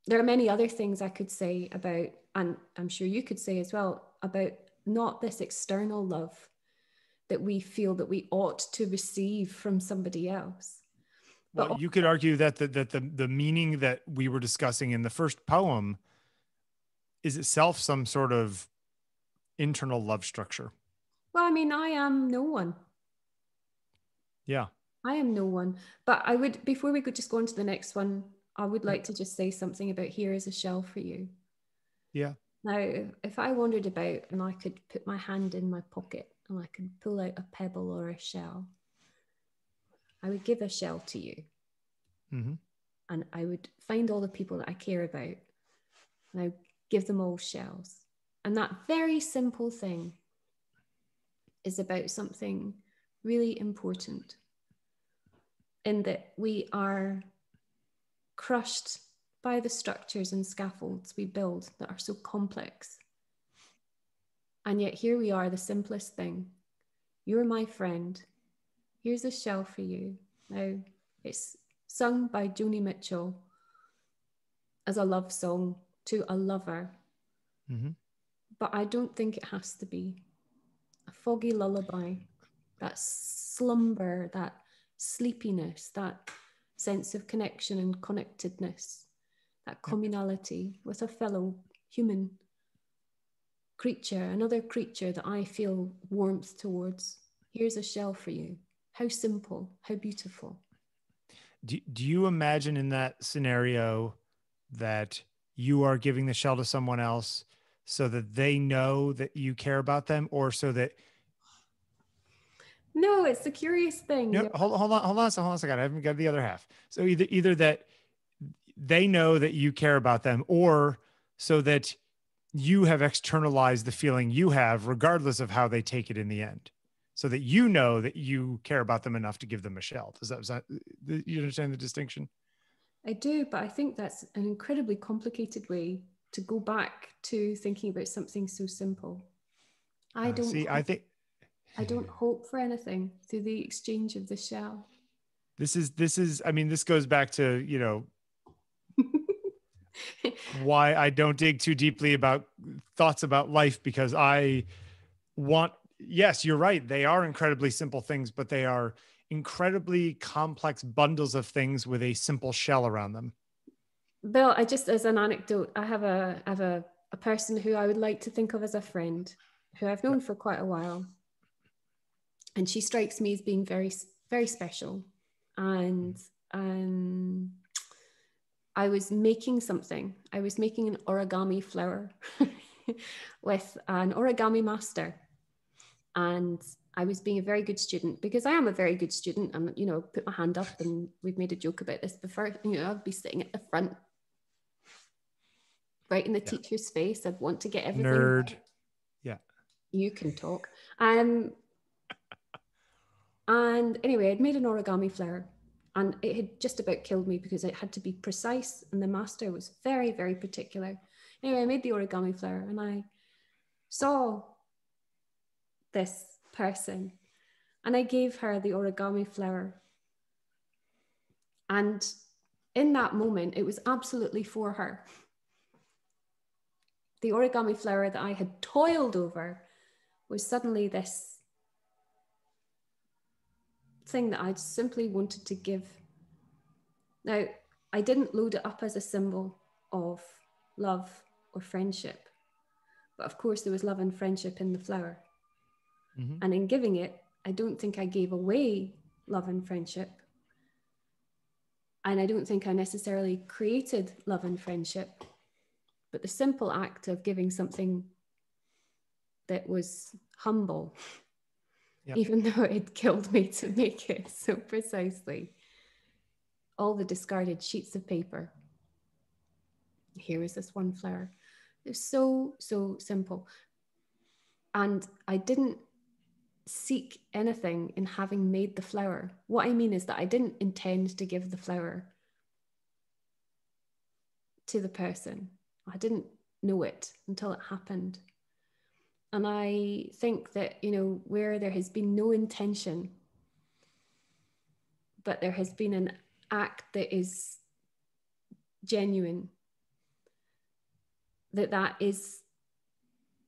there are many other things I could say about, and I'm sure you could say as well, about not this external love that we feel that we ought to receive from somebody else. But well, you could argue that the meaning that we were discussing in the first poem is itself some sort of internal love structure. Well, I mean, I am no one. Yeah. I am no one. But I would, before we could just go on to the next one, I would like to just say something about here is a shell for you. Yeah. Now, if I wandered about and I could put my hand in my pocket and I could pull out a pebble or a shell, I would give a shell to you. Mm-hmm. And I would find all the people that I care about. And I give them all shells. And that very simple thing is about something really important in that we are crushed by the structures and scaffolds we build that are so complex. And yet here we are, the simplest thing. You're my friend. Here's a shell for you. Now, it's sung by Joni Mitchell as a love song to a lover, but I don't think it has to be a foggy lullaby. That slumber, that sleepiness, that sense of connection and connectedness, that communality with a fellow human creature, another creature that I feel warmth towards. Here's a shell for you. How simple, how beautiful. Do you imagine in that scenario that you are giving the shell to someone else so that they know that you care about them, or so that... No, it's the curious thing. No, hold on a second. I haven't got the other half. So either that they know that you care about them, or so that you have externalized the feeling you have, regardless of how they take it in the end, so that you know that you care about them enough to give them a shell. Does that you understand the distinction? I do, but I think that's an incredibly complicated way to go back to thinking about something so simple. I don't hope for anything through the exchange of the shell. This is. I mean, this goes back to, you know, why I don't dig too deeply about thoughts about life, because I want. Yes, you're right. They are incredibly simple things, but they are incredibly complex bundles of things with a simple shell around them. Bill, I just, as an anecdote, I have a person who I would like to think of as a friend, who I've known for quite a while, and she strikes me as being very, very special. And I was making an origami flower with an origami master, and I was being a very good student, because I am a very good student. And, you know, put my hand up, and we've made a joke about this before. You know, I'd be sitting at the front, right in the teacher's face. I'd want to get everything. Nerd. Right. Yeah. You can talk. And anyway, I'd made an origami flare, and it had just about killed me because it had to be precise, and the master was very, very particular. Anyway, I made the origami flare, and I saw this person, and I gave her the origami flare. And in that moment, it was absolutely for her. The origami flower that I had toiled over was suddenly this thing that I'd simply wanted to give. Now, I didn't load it up as a symbol of love or friendship, but of course there was love and friendship in the flower. Mm-hmm. And in giving it, I don't think I gave away love and friendship. And I don't think I necessarily created love and friendship. But the simple act of giving something that was humble, yep, even though it killed me to make it so precisely. All the discarded sheets of paper. Here is this one flower. It's so, so simple. And I didn't seek anything in having made the flower. What I mean is that I didn't intend to give the flower to the person. I didn't know it until it happened. And I think that, you know, where there has been no intention, but there has been an act that is genuine, that is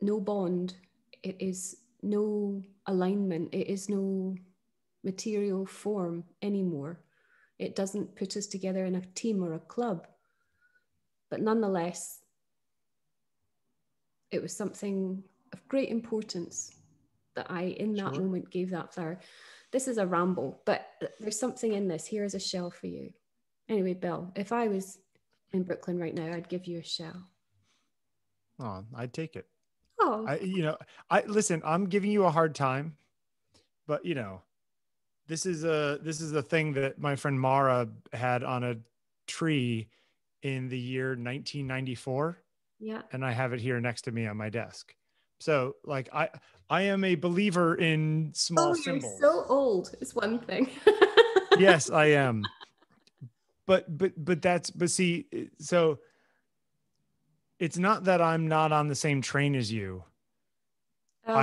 no bond, it is no alignment, it is no material form anymore. It doesn't put us together in a team or a club, but nonetheless, it was something of great importance that I, in that sure moment, gave that flower. This is a ramble, but there's something in this. Here is a shell for you. Anyway, Bill, if I was in Brooklyn right now, I'd give you a shell. Oh, I'd take it. Oh, listen, I'm giving you a hard time, but you know, this is a thing that my friend Mara had on a tree in the year 1994. Yeah. And I have it here next to me on my desk. So like I am a believer in small symbols. You're so old is one thing. Yes, I am. But see, so it's not that I'm not on the same train as you. Oh.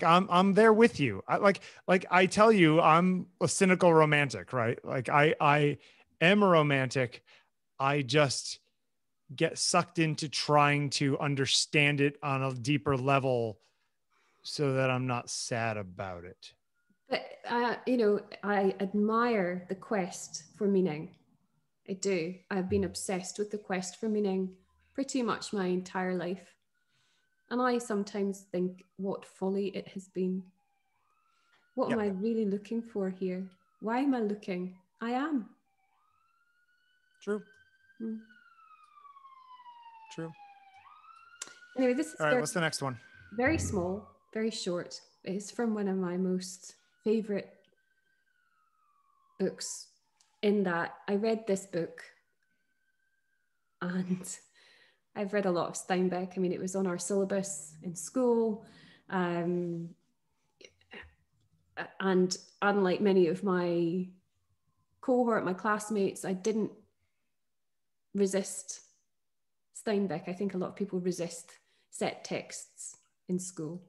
I'm there with you. I tell you, I'm a cynical romantic, right? Like I am a romantic. I just get sucked into trying to understand it on a deeper level so that I'm not sad about it. But, I admire the quest for meaning. I do. I've been obsessed with the quest for meaning pretty much my entire life. And I sometimes think what folly it has been. What am I really looking for here? Why am I looking? I am. True. True. Anyway, this is all right. What's the next one? Very small, very short. It's from one of my most favorite books. In that, I read this book, and I've read a lot of Steinbeck. I mean, it was on our syllabus in school, and unlike many of my cohort, my classmates, I didn't resist Steinbeck. I think a lot of people resist set texts in school,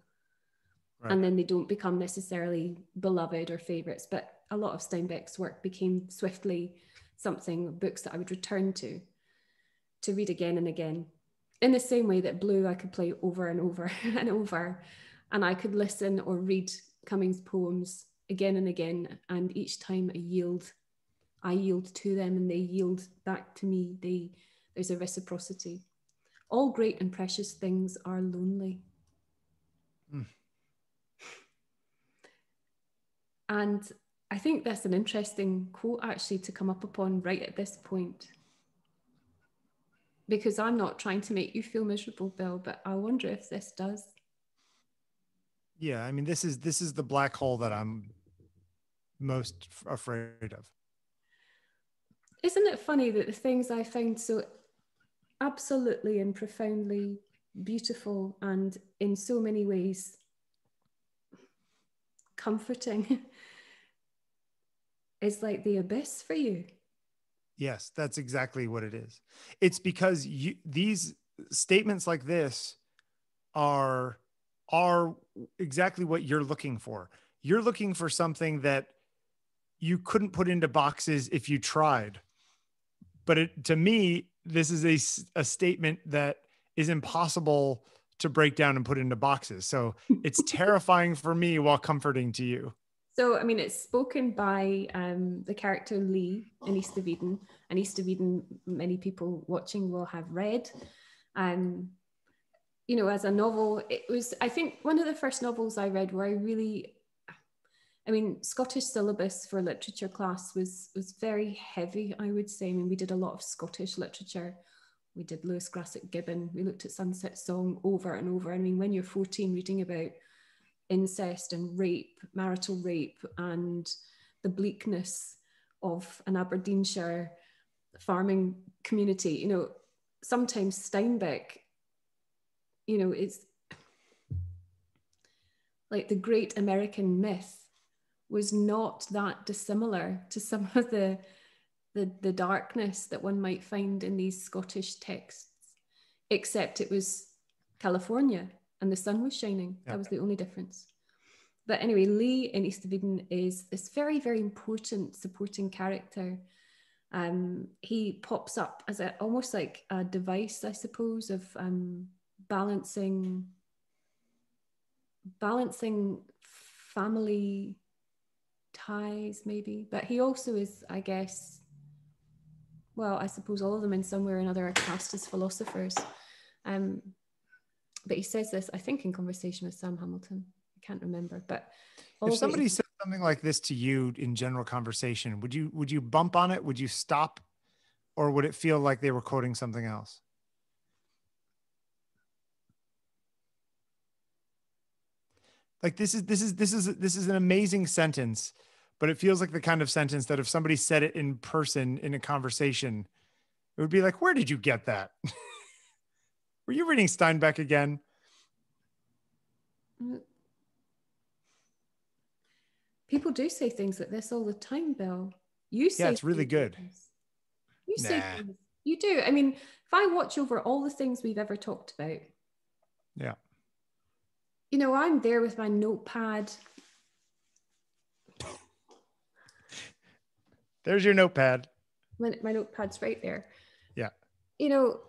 right, and then they don't become necessarily beloved or favorites, but a lot of Steinbeck's work became swiftly something, books that I would return to read again and again, in the same way that Blue I could play over and over and over, and I could listen or read Cummings' poems again and again, and each time I yield to them and they yield back to me. There's a reciprocity. All great and precious things are lonely. Mm. And I think that's an interesting quote actually to come up upon right at this point. Because I'm not trying to make you feel miserable, Bill, but I wonder if this does. Yeah, I mean, this is the black hole that I'm most afraid of. Isn't it funny that the things I find so absolutely and profoundly beautiful and in so many ways comforting is like the abyss for you. Yes, that's exactly what it is. It's because these statements like this are exactly what you're looking for. You're looking for something that you couldn't put into boxes if you tried. But to me, this is a statement that is impossible to break down and put into boxes. So it's terrifying for me while comforting to you. So, I mean, it's spoken by the character Lee in East of Eden. And East of Eden, many people watching will have read. You know, as a novel, it was, I think, one of the first novels I read where I really, I mean, Scottish syllabus for literature class was very heavy, I would say. I mean, we did a lot of Scottish literature. We did Lewis Grassic Gibbon. We looked at Sunset Song over and over. I mean, when you're 14, reading about incest and rape, marital rape, and the bleakness of an Aberdeenshire farming community, you know, sometimes Steinbeck, you know, it's like the great American myth was not that dissimilar to some of the darkness that one might find in these Scottish texts, except it was California and the sun was shining. That was the only difference. But anyway, Lee in East of Eden is this very, very important supporting character. He pops up as almost like a device, I suppose, of balancing family ties, maybe. But he also is, I guess, well, I suppose all of them in some way or another are cast as philosophers. But he says this, I think, in conversation with Sam Hamilton. I can't remember. But if somebody said something like this to you in general conversation, would you bump on it? Would you stop? Or would it feel like they were quoting something else? Like, this is an amazing sentence, but it feels like the kind of sentence that if somebody said it in person in a conversation, it would be like, where did you get that? Were you reading Steinbeck again? People do say things like this all the time, Bill. You say, yeah, it's really good. You say things. You do. I mean, if I watch over all the things we've ever talked about. Yeah. You know, I'm there with my notepad. There's your notepad. My notepad's right there. Yeah. You know,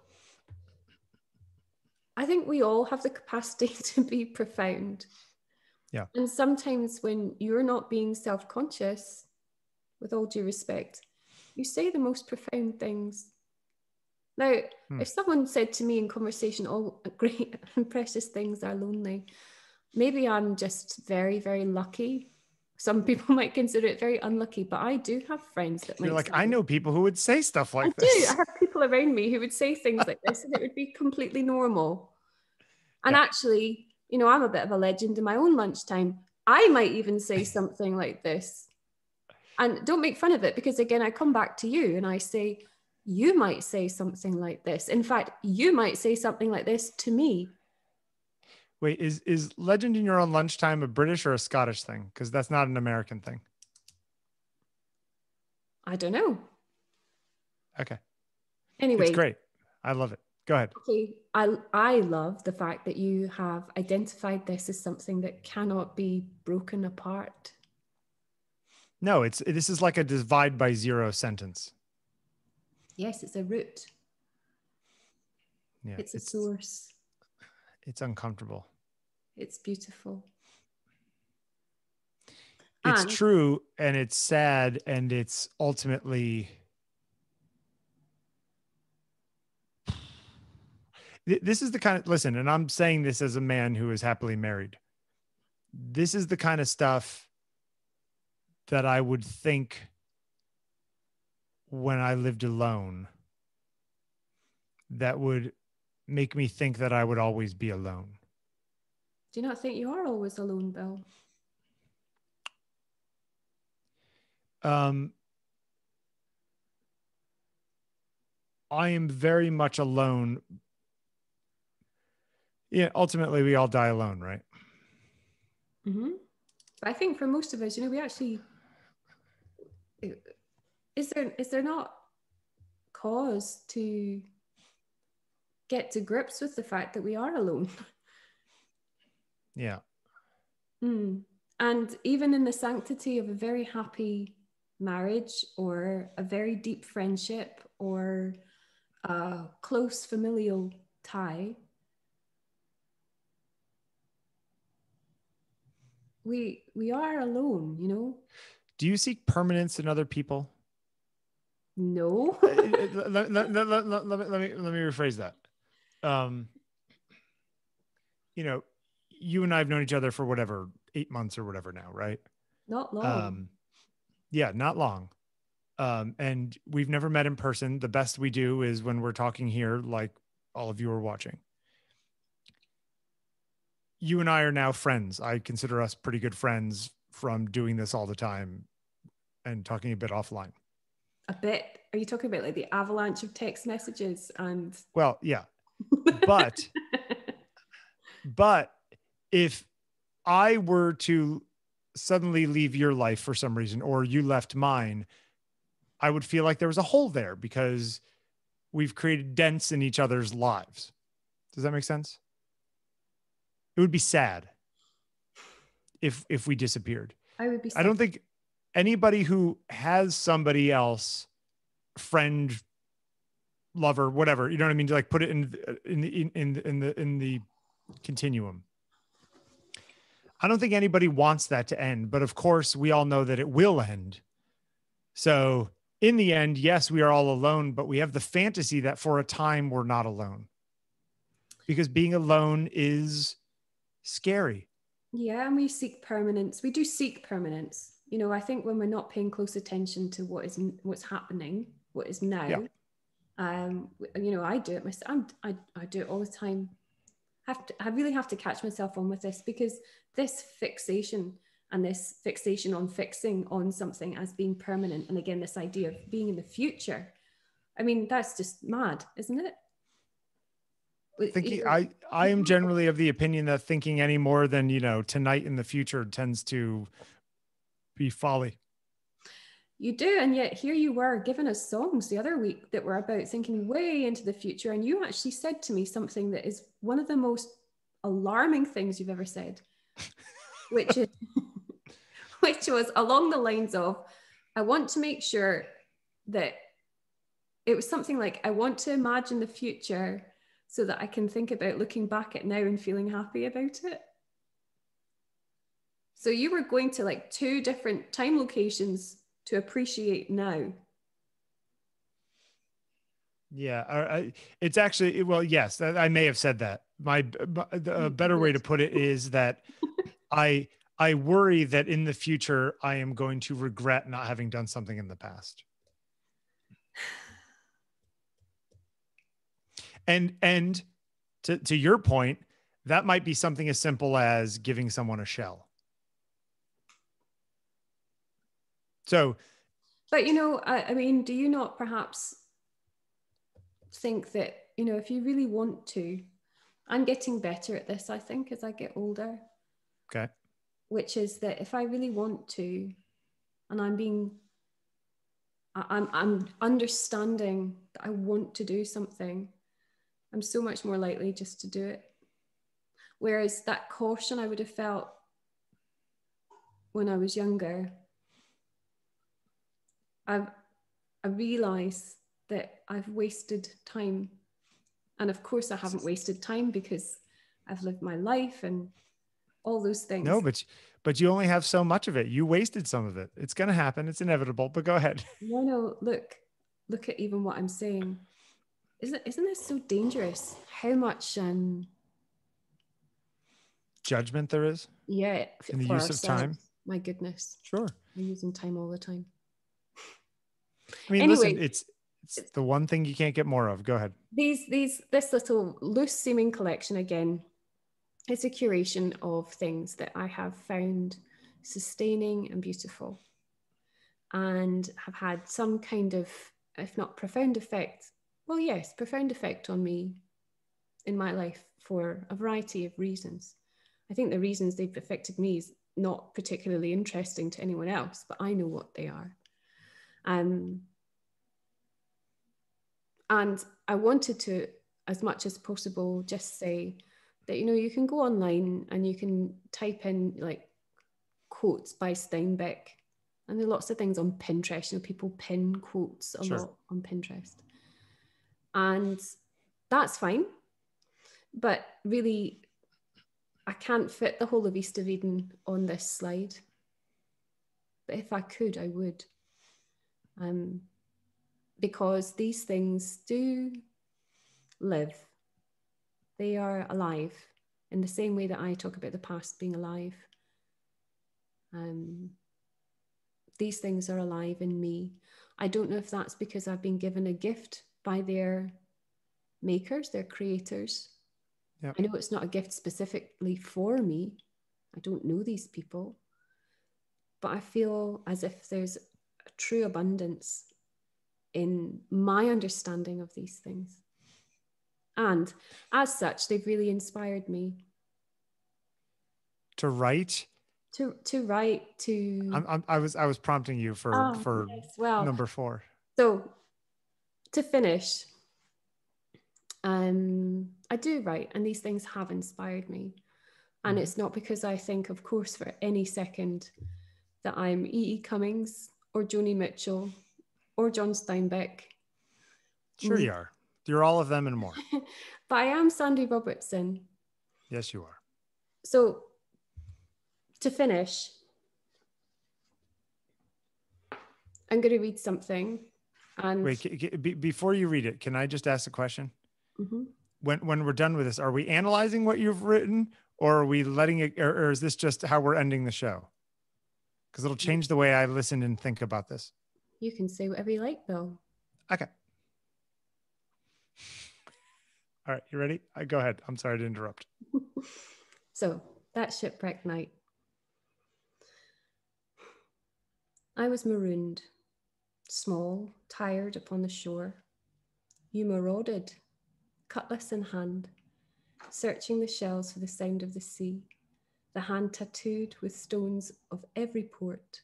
I think we all have the capacity to be profound. Yeah. And sometimes when you're not being self-conscious, with all due respect, you say the most profound things. Now, if someone said to me in conversation, all great and precious things are lonely, maybe I'm just very, very lucky. Some people might consider it very unlucky, but I do have friends that might say, I know people who would say stuff like this. I do. I have people around me who would say things like this and it would be completely normal. And actually, you know, I'm a bit of a legend in my own lunchtime. I might even say something like this. And don't make fun of it, because again, I come back to you and I say, you might say something like this. In fact, you might say something like this to me. Wait, is legend in your own lunchtime a British or a Scottish thing? Because that's not an American thing. I don't know. Okay. Anyway. It's great. I love it. Go ahead. Okay. I love the fact that you have identified this as something that cannot be broken apart. No, this is like a divide by zero sentence. Yes, it's a root. Yeah, it's a source. It's uncomfortable. It's beautiful. It's true, and it's sad, and it's ultimately... This is the kind of... Listen, and I'm saying this as a man who is happily married. This is the kind of stuff that I would think... when I lived alone, that would make me think that I would always be alone. Do you not think you are always alone, Bill? I am very much alone, yeah, ultimately we all die alone, right? Mm-hmm. But I think for most of us, you know, we actually, is there not cause to get to grips with the fact that we are alone? Yeah. Mm. And even in the sanctity of a very happy marriage or a very deep friendship or a close familial tie, we are alone, you know. Do you seek permanence in other people? No. let me rephrase that. You know, you and I have known each other for whatever, 8 months or whatever now, right? Not long. Yeah, not long. And we've never met in person. The best we do is when we're talking here, like all of you are watching. You and I are now friends. I consider us pretty good friends from doing this all the time and talking a bit offline. A bit? Are you talking about like the avalanche of text messages and... Well, yeah. But if I were to suddenly leave your life for some reason, or you left mine, I would feel like there was a hole there because we've created dents in each other's lives. Does that make sense? It would be sad if we disappeared. I would be sad. I don't think anybody who has somebody else, friend, lover, whatever, you know what I mean, to like put it in the continuum. I don't think anybody wants that to end, but of course we all know that it will end. So in the end, yes, we are all alone, but we have the fantasy that for a time we're not alone, because being alone is scary. Yeah. And we seek permanence. We do seek permanence. You know, I think when we're not paying close attention to what's happening, what is now, yeah. You know, I do it myself. I do it all the time. I really have to catch myself on with this, because this fixation and this fixation on fixing on something as being permanent, and again, this idea of being in the future, I mean, that's just mad, isn't it? I am generally of the opinion that thinking any more than, you know, tonight in the future tends to be folly. You do, and yet here you were giving us songs the other week that were about thinking way into the future, and you actually said to me something that is one of the most alarming things you've ever said, which was along the lines of, I want to make sure that it was something like, I want to imagine the future so that I can think about looking back at now and feeling happy about it. So you were going to like two different time locations to appreciate now. Yeah, it's actually, well, yes, I may have said that. A better way to put it is that I worry that in the future I am going to regret not having done something in the past. And to your point, that might be something as simple as giving someone a shell. So, but, you know, I mean, do you not perhaps think that, you know, if you really want to, I'm getting better at this, I think, as I get older. Okay. Which is that if I really want to, and I'm understanding that I want to do something, I'm so much more likely just to do it. Whereas that caution I would have felt when I was younger, I realize that I've wasted time. And of course I haven't wasted time, because I've lived my life and all those things. No, but you only have so much of it. You wasted some of it. It's going to happen. It's inevitable, but go ahead. No, look at even what I'm saying. Isn't this so dangerous? How much judgment there is? Yeah. In the use of time. My goodness. Sure. I'm using time all the time. I mean, anyway, listen, it's the one thing you can't get more of. Go ahead. This little loose-seeming collection, again, it's a curation of things that I have found sustaining and beautiful, and have had some kind of, if not profound effect, well, yes, profound effect on me in my life for a variety of reasons. I think the reasons they've affected me is not particularly interesting to anyone else, but I know what they are. And I wanted to, as much as possible, just say that, you know, you can go online and you can type in like quotes by Steinbeck. And there are lots of things on Pinterest, you know, people pin quotes a lot on Pinterest. And that's fine. But really, I can't fit the whole of East of Eden on this slide. But if I could, I would. Because these things do live. They are alive in the same way that I talk about the past being alive. These things are alive in me. I don't know if that's because I've been given a gift by their makers, their creators. Yep. I know it's not a gift specifically for me. I don't know these people, but I feel as if there's a true abundance in my understanding of these things. And as such, they've really inspired me. To write? To write, to... I was prompting you for yes, well, number 4. So, to finish, I do write, and these things have inspired me. And it's not because I think, of course, for any second that I'm E. E. Cummings or Joni Mitchell or John Steinbeck. Sure you are. You're all of them and more. But I am Sandy Robertson. Yes, you are. So to finish, I'm going to read something. And wait, before you read it, can I just ask a question? Mm-hmm. When we're done with this, are we analyzing what you've written, or are we letting it, or is this just how we're ending the show? Because it'll change the way I listen and think about this. You can say whatever you like, Bill. Okay. All right, you ready? Go ahead. I'm sorry to interrupt. So, that shipwreck night. I was marooned, small, tired upon the shore. You marauded, cutlass in hand, searching the shells for the sound of the sea, the hand tattooed with stones of every port.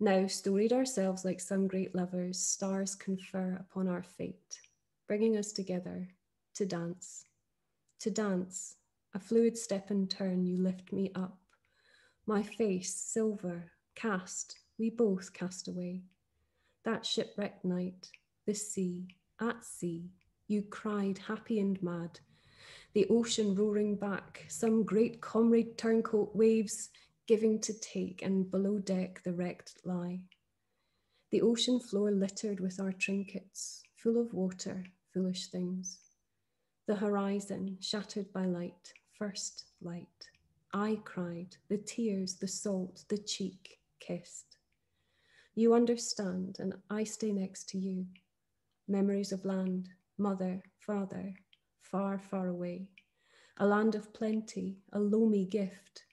Now storied ourselves like some great lovers, stars confer upon our fate, bringing us together. To dance, a fluid step and turn, you lift me up. My face, silver, cast, we both cast away. That shipwrecked night, the sea, at sea, you cried happy and mad. The ocean roaring back, some great comrade turncoat waves, giving to take, and below deck the wrecked lie. The ocean floor littered with our trinkets, full of water, foolish things. The horizon, shattered by light, first light. I cried, the tears, the salt, the cheek kissed. You understand, and I stay next to you. Memories of land, mother, father, far, far away. A land of plenty, a loamy gift.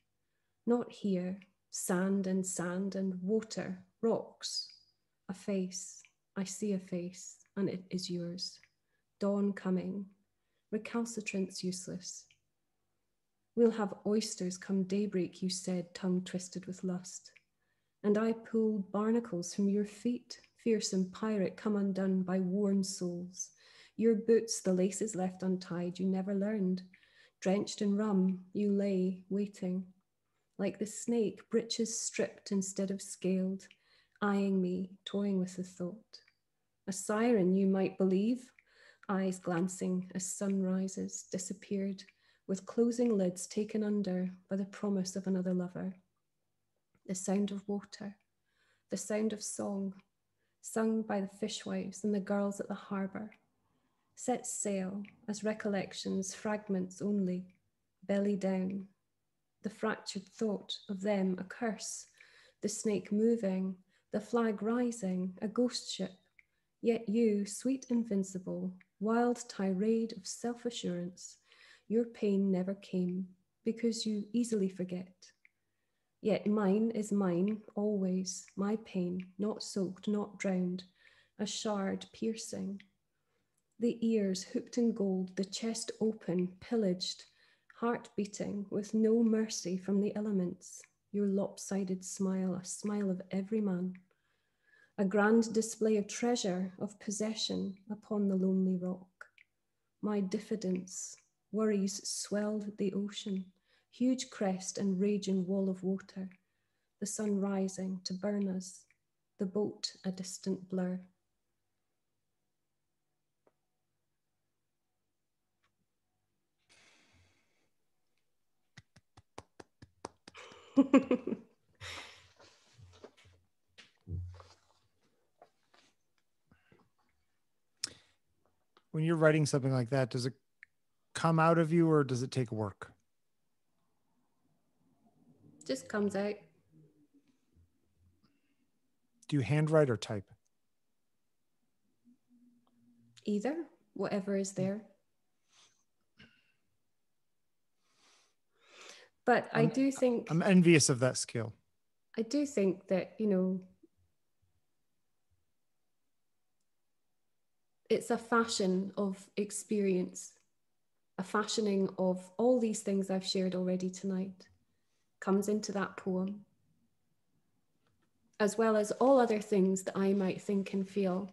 Not here, sand and water, rocks. A face, I see a face, and it is yours. Dawn coming. Recalcitrance useless. We'll have oysters come daybreak, you said, tongue twisted with lust. And I pulled barnacles from your feet, fearsome pirate come undone by worn soles. Your boots, the laces left untied, you never learned. Drenched in rum, you lay, waiting. Like the snake, breeches stripped instead of scaled, eyeing me, toying with the thought. A siren, you might believe, eyes glancing as sun rises, disappeared, with closing lids taken under by the promise of another lover. The sound of water, the sound of song, sung by the fishwives and the girls at the harbour, set sail as recollections, fragments only, belly down. The fractured thought of them a curse, the snake moving, the flag rising, a ghost ship. Yet you, sweet invincible, wild tirade of self-assurance, your pain never came because you easily forget. Yet mine is mine, always, my pain, not soaked, not drowned, a shard piercing. the ears hooped in gold, the chest open, pillaged, heart beating, with no mercy from the elements, your lopsided smile, a smile of every man, a grand display of treasure, of possession upon the lonely rock. My diffidence, worries swelled the ocean, huge crest and raging wall of water, the sun rising to burn us, the boat a distant blur. When you're writing something like that, does it come out of you or does it take work? Just comes out. Do you handwrite or type? Either, whatever is there. But I do think... I'm envious of that skill. I do think that, you know, it's a fashion of experience, a fashioning of all these things I've shared already tonight comes into that poem, as well as all other things that I might think and feel.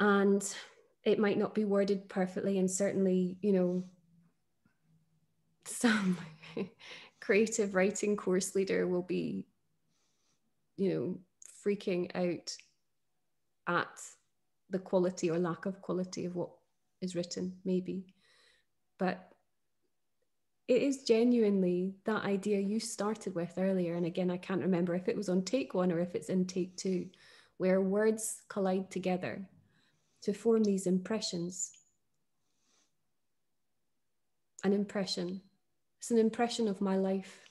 And it might not be worded perfectly, and certainly, you know, some creative writing course leader will be, you know, freaking out at the quality or lack of quality of what is written, maybe. But it is genuinely that idea you started with earlier. And again, I can't remember if it was on take one or if it's in take two, where words collide together to form these impressions. An impression. It's an impression of my life.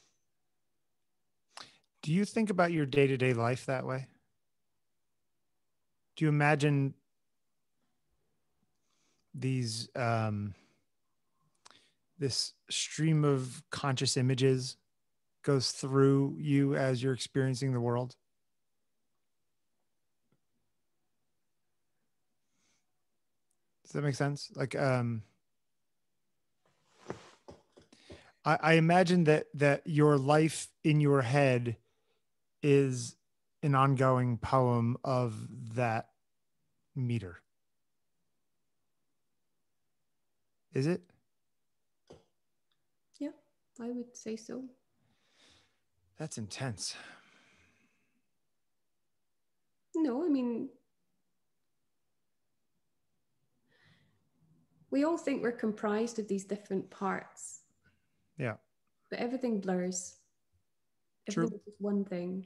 Do you think about your day-to-day life that way? Do you imagine these, this stream of conscious images goes through you as you're experiencing the world? Does that make sense? Like, I imagine that your life in your head is an ongoing poem of that meter. Is it? Yeah, I would say so. That's intense. No, I mean, we all think we're comprised of these different parts. Yeah. But everything blurs. Everything is one thing.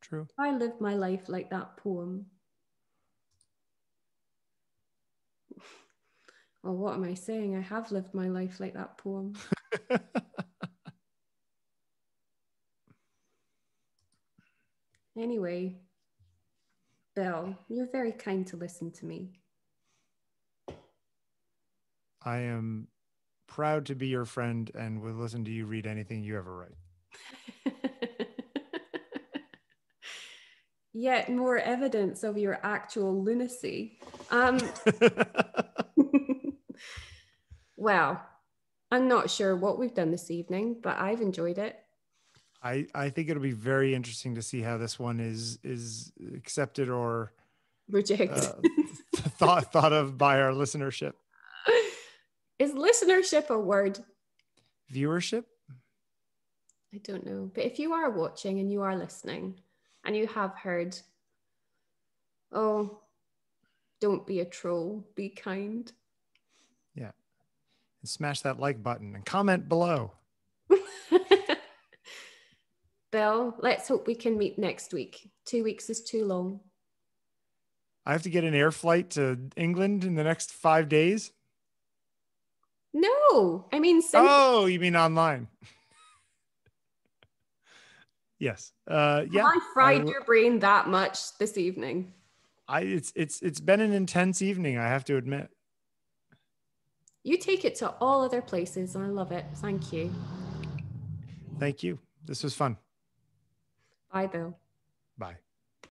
True. If I lived my life like that poem, well, what am I saying? I have lived my life like that poem. Anyway, Bill, you're very kind to listen to me. I am proud to be your friend and will listen to you read anything you ever write. Yet more evidence of your actual lunacy. Well, I'm not sure what we've done this evening, but I've enjoyed it. I think it'll be very interesting to see how this one is accepted or rejected, thought of by our listenership. Is listenership a word? Viewership? I don't know. But if you are watching and you are listening and you have heard, oh, don't be a troll, be kind. Yeah. And smash that like button and comment below. Bill, let's hope we can meet next week. 2 weeks is too long. I have to get an air flight to England in the next 5 days. No, I mean. Oh, you mean online? Yes. Yeah. I fried your brain that much this evening. It's been an intense evening, I have to admit. You take it to all other places, and I love it. Thank you. Thank you. This was fun. Bye, Bill. Bye.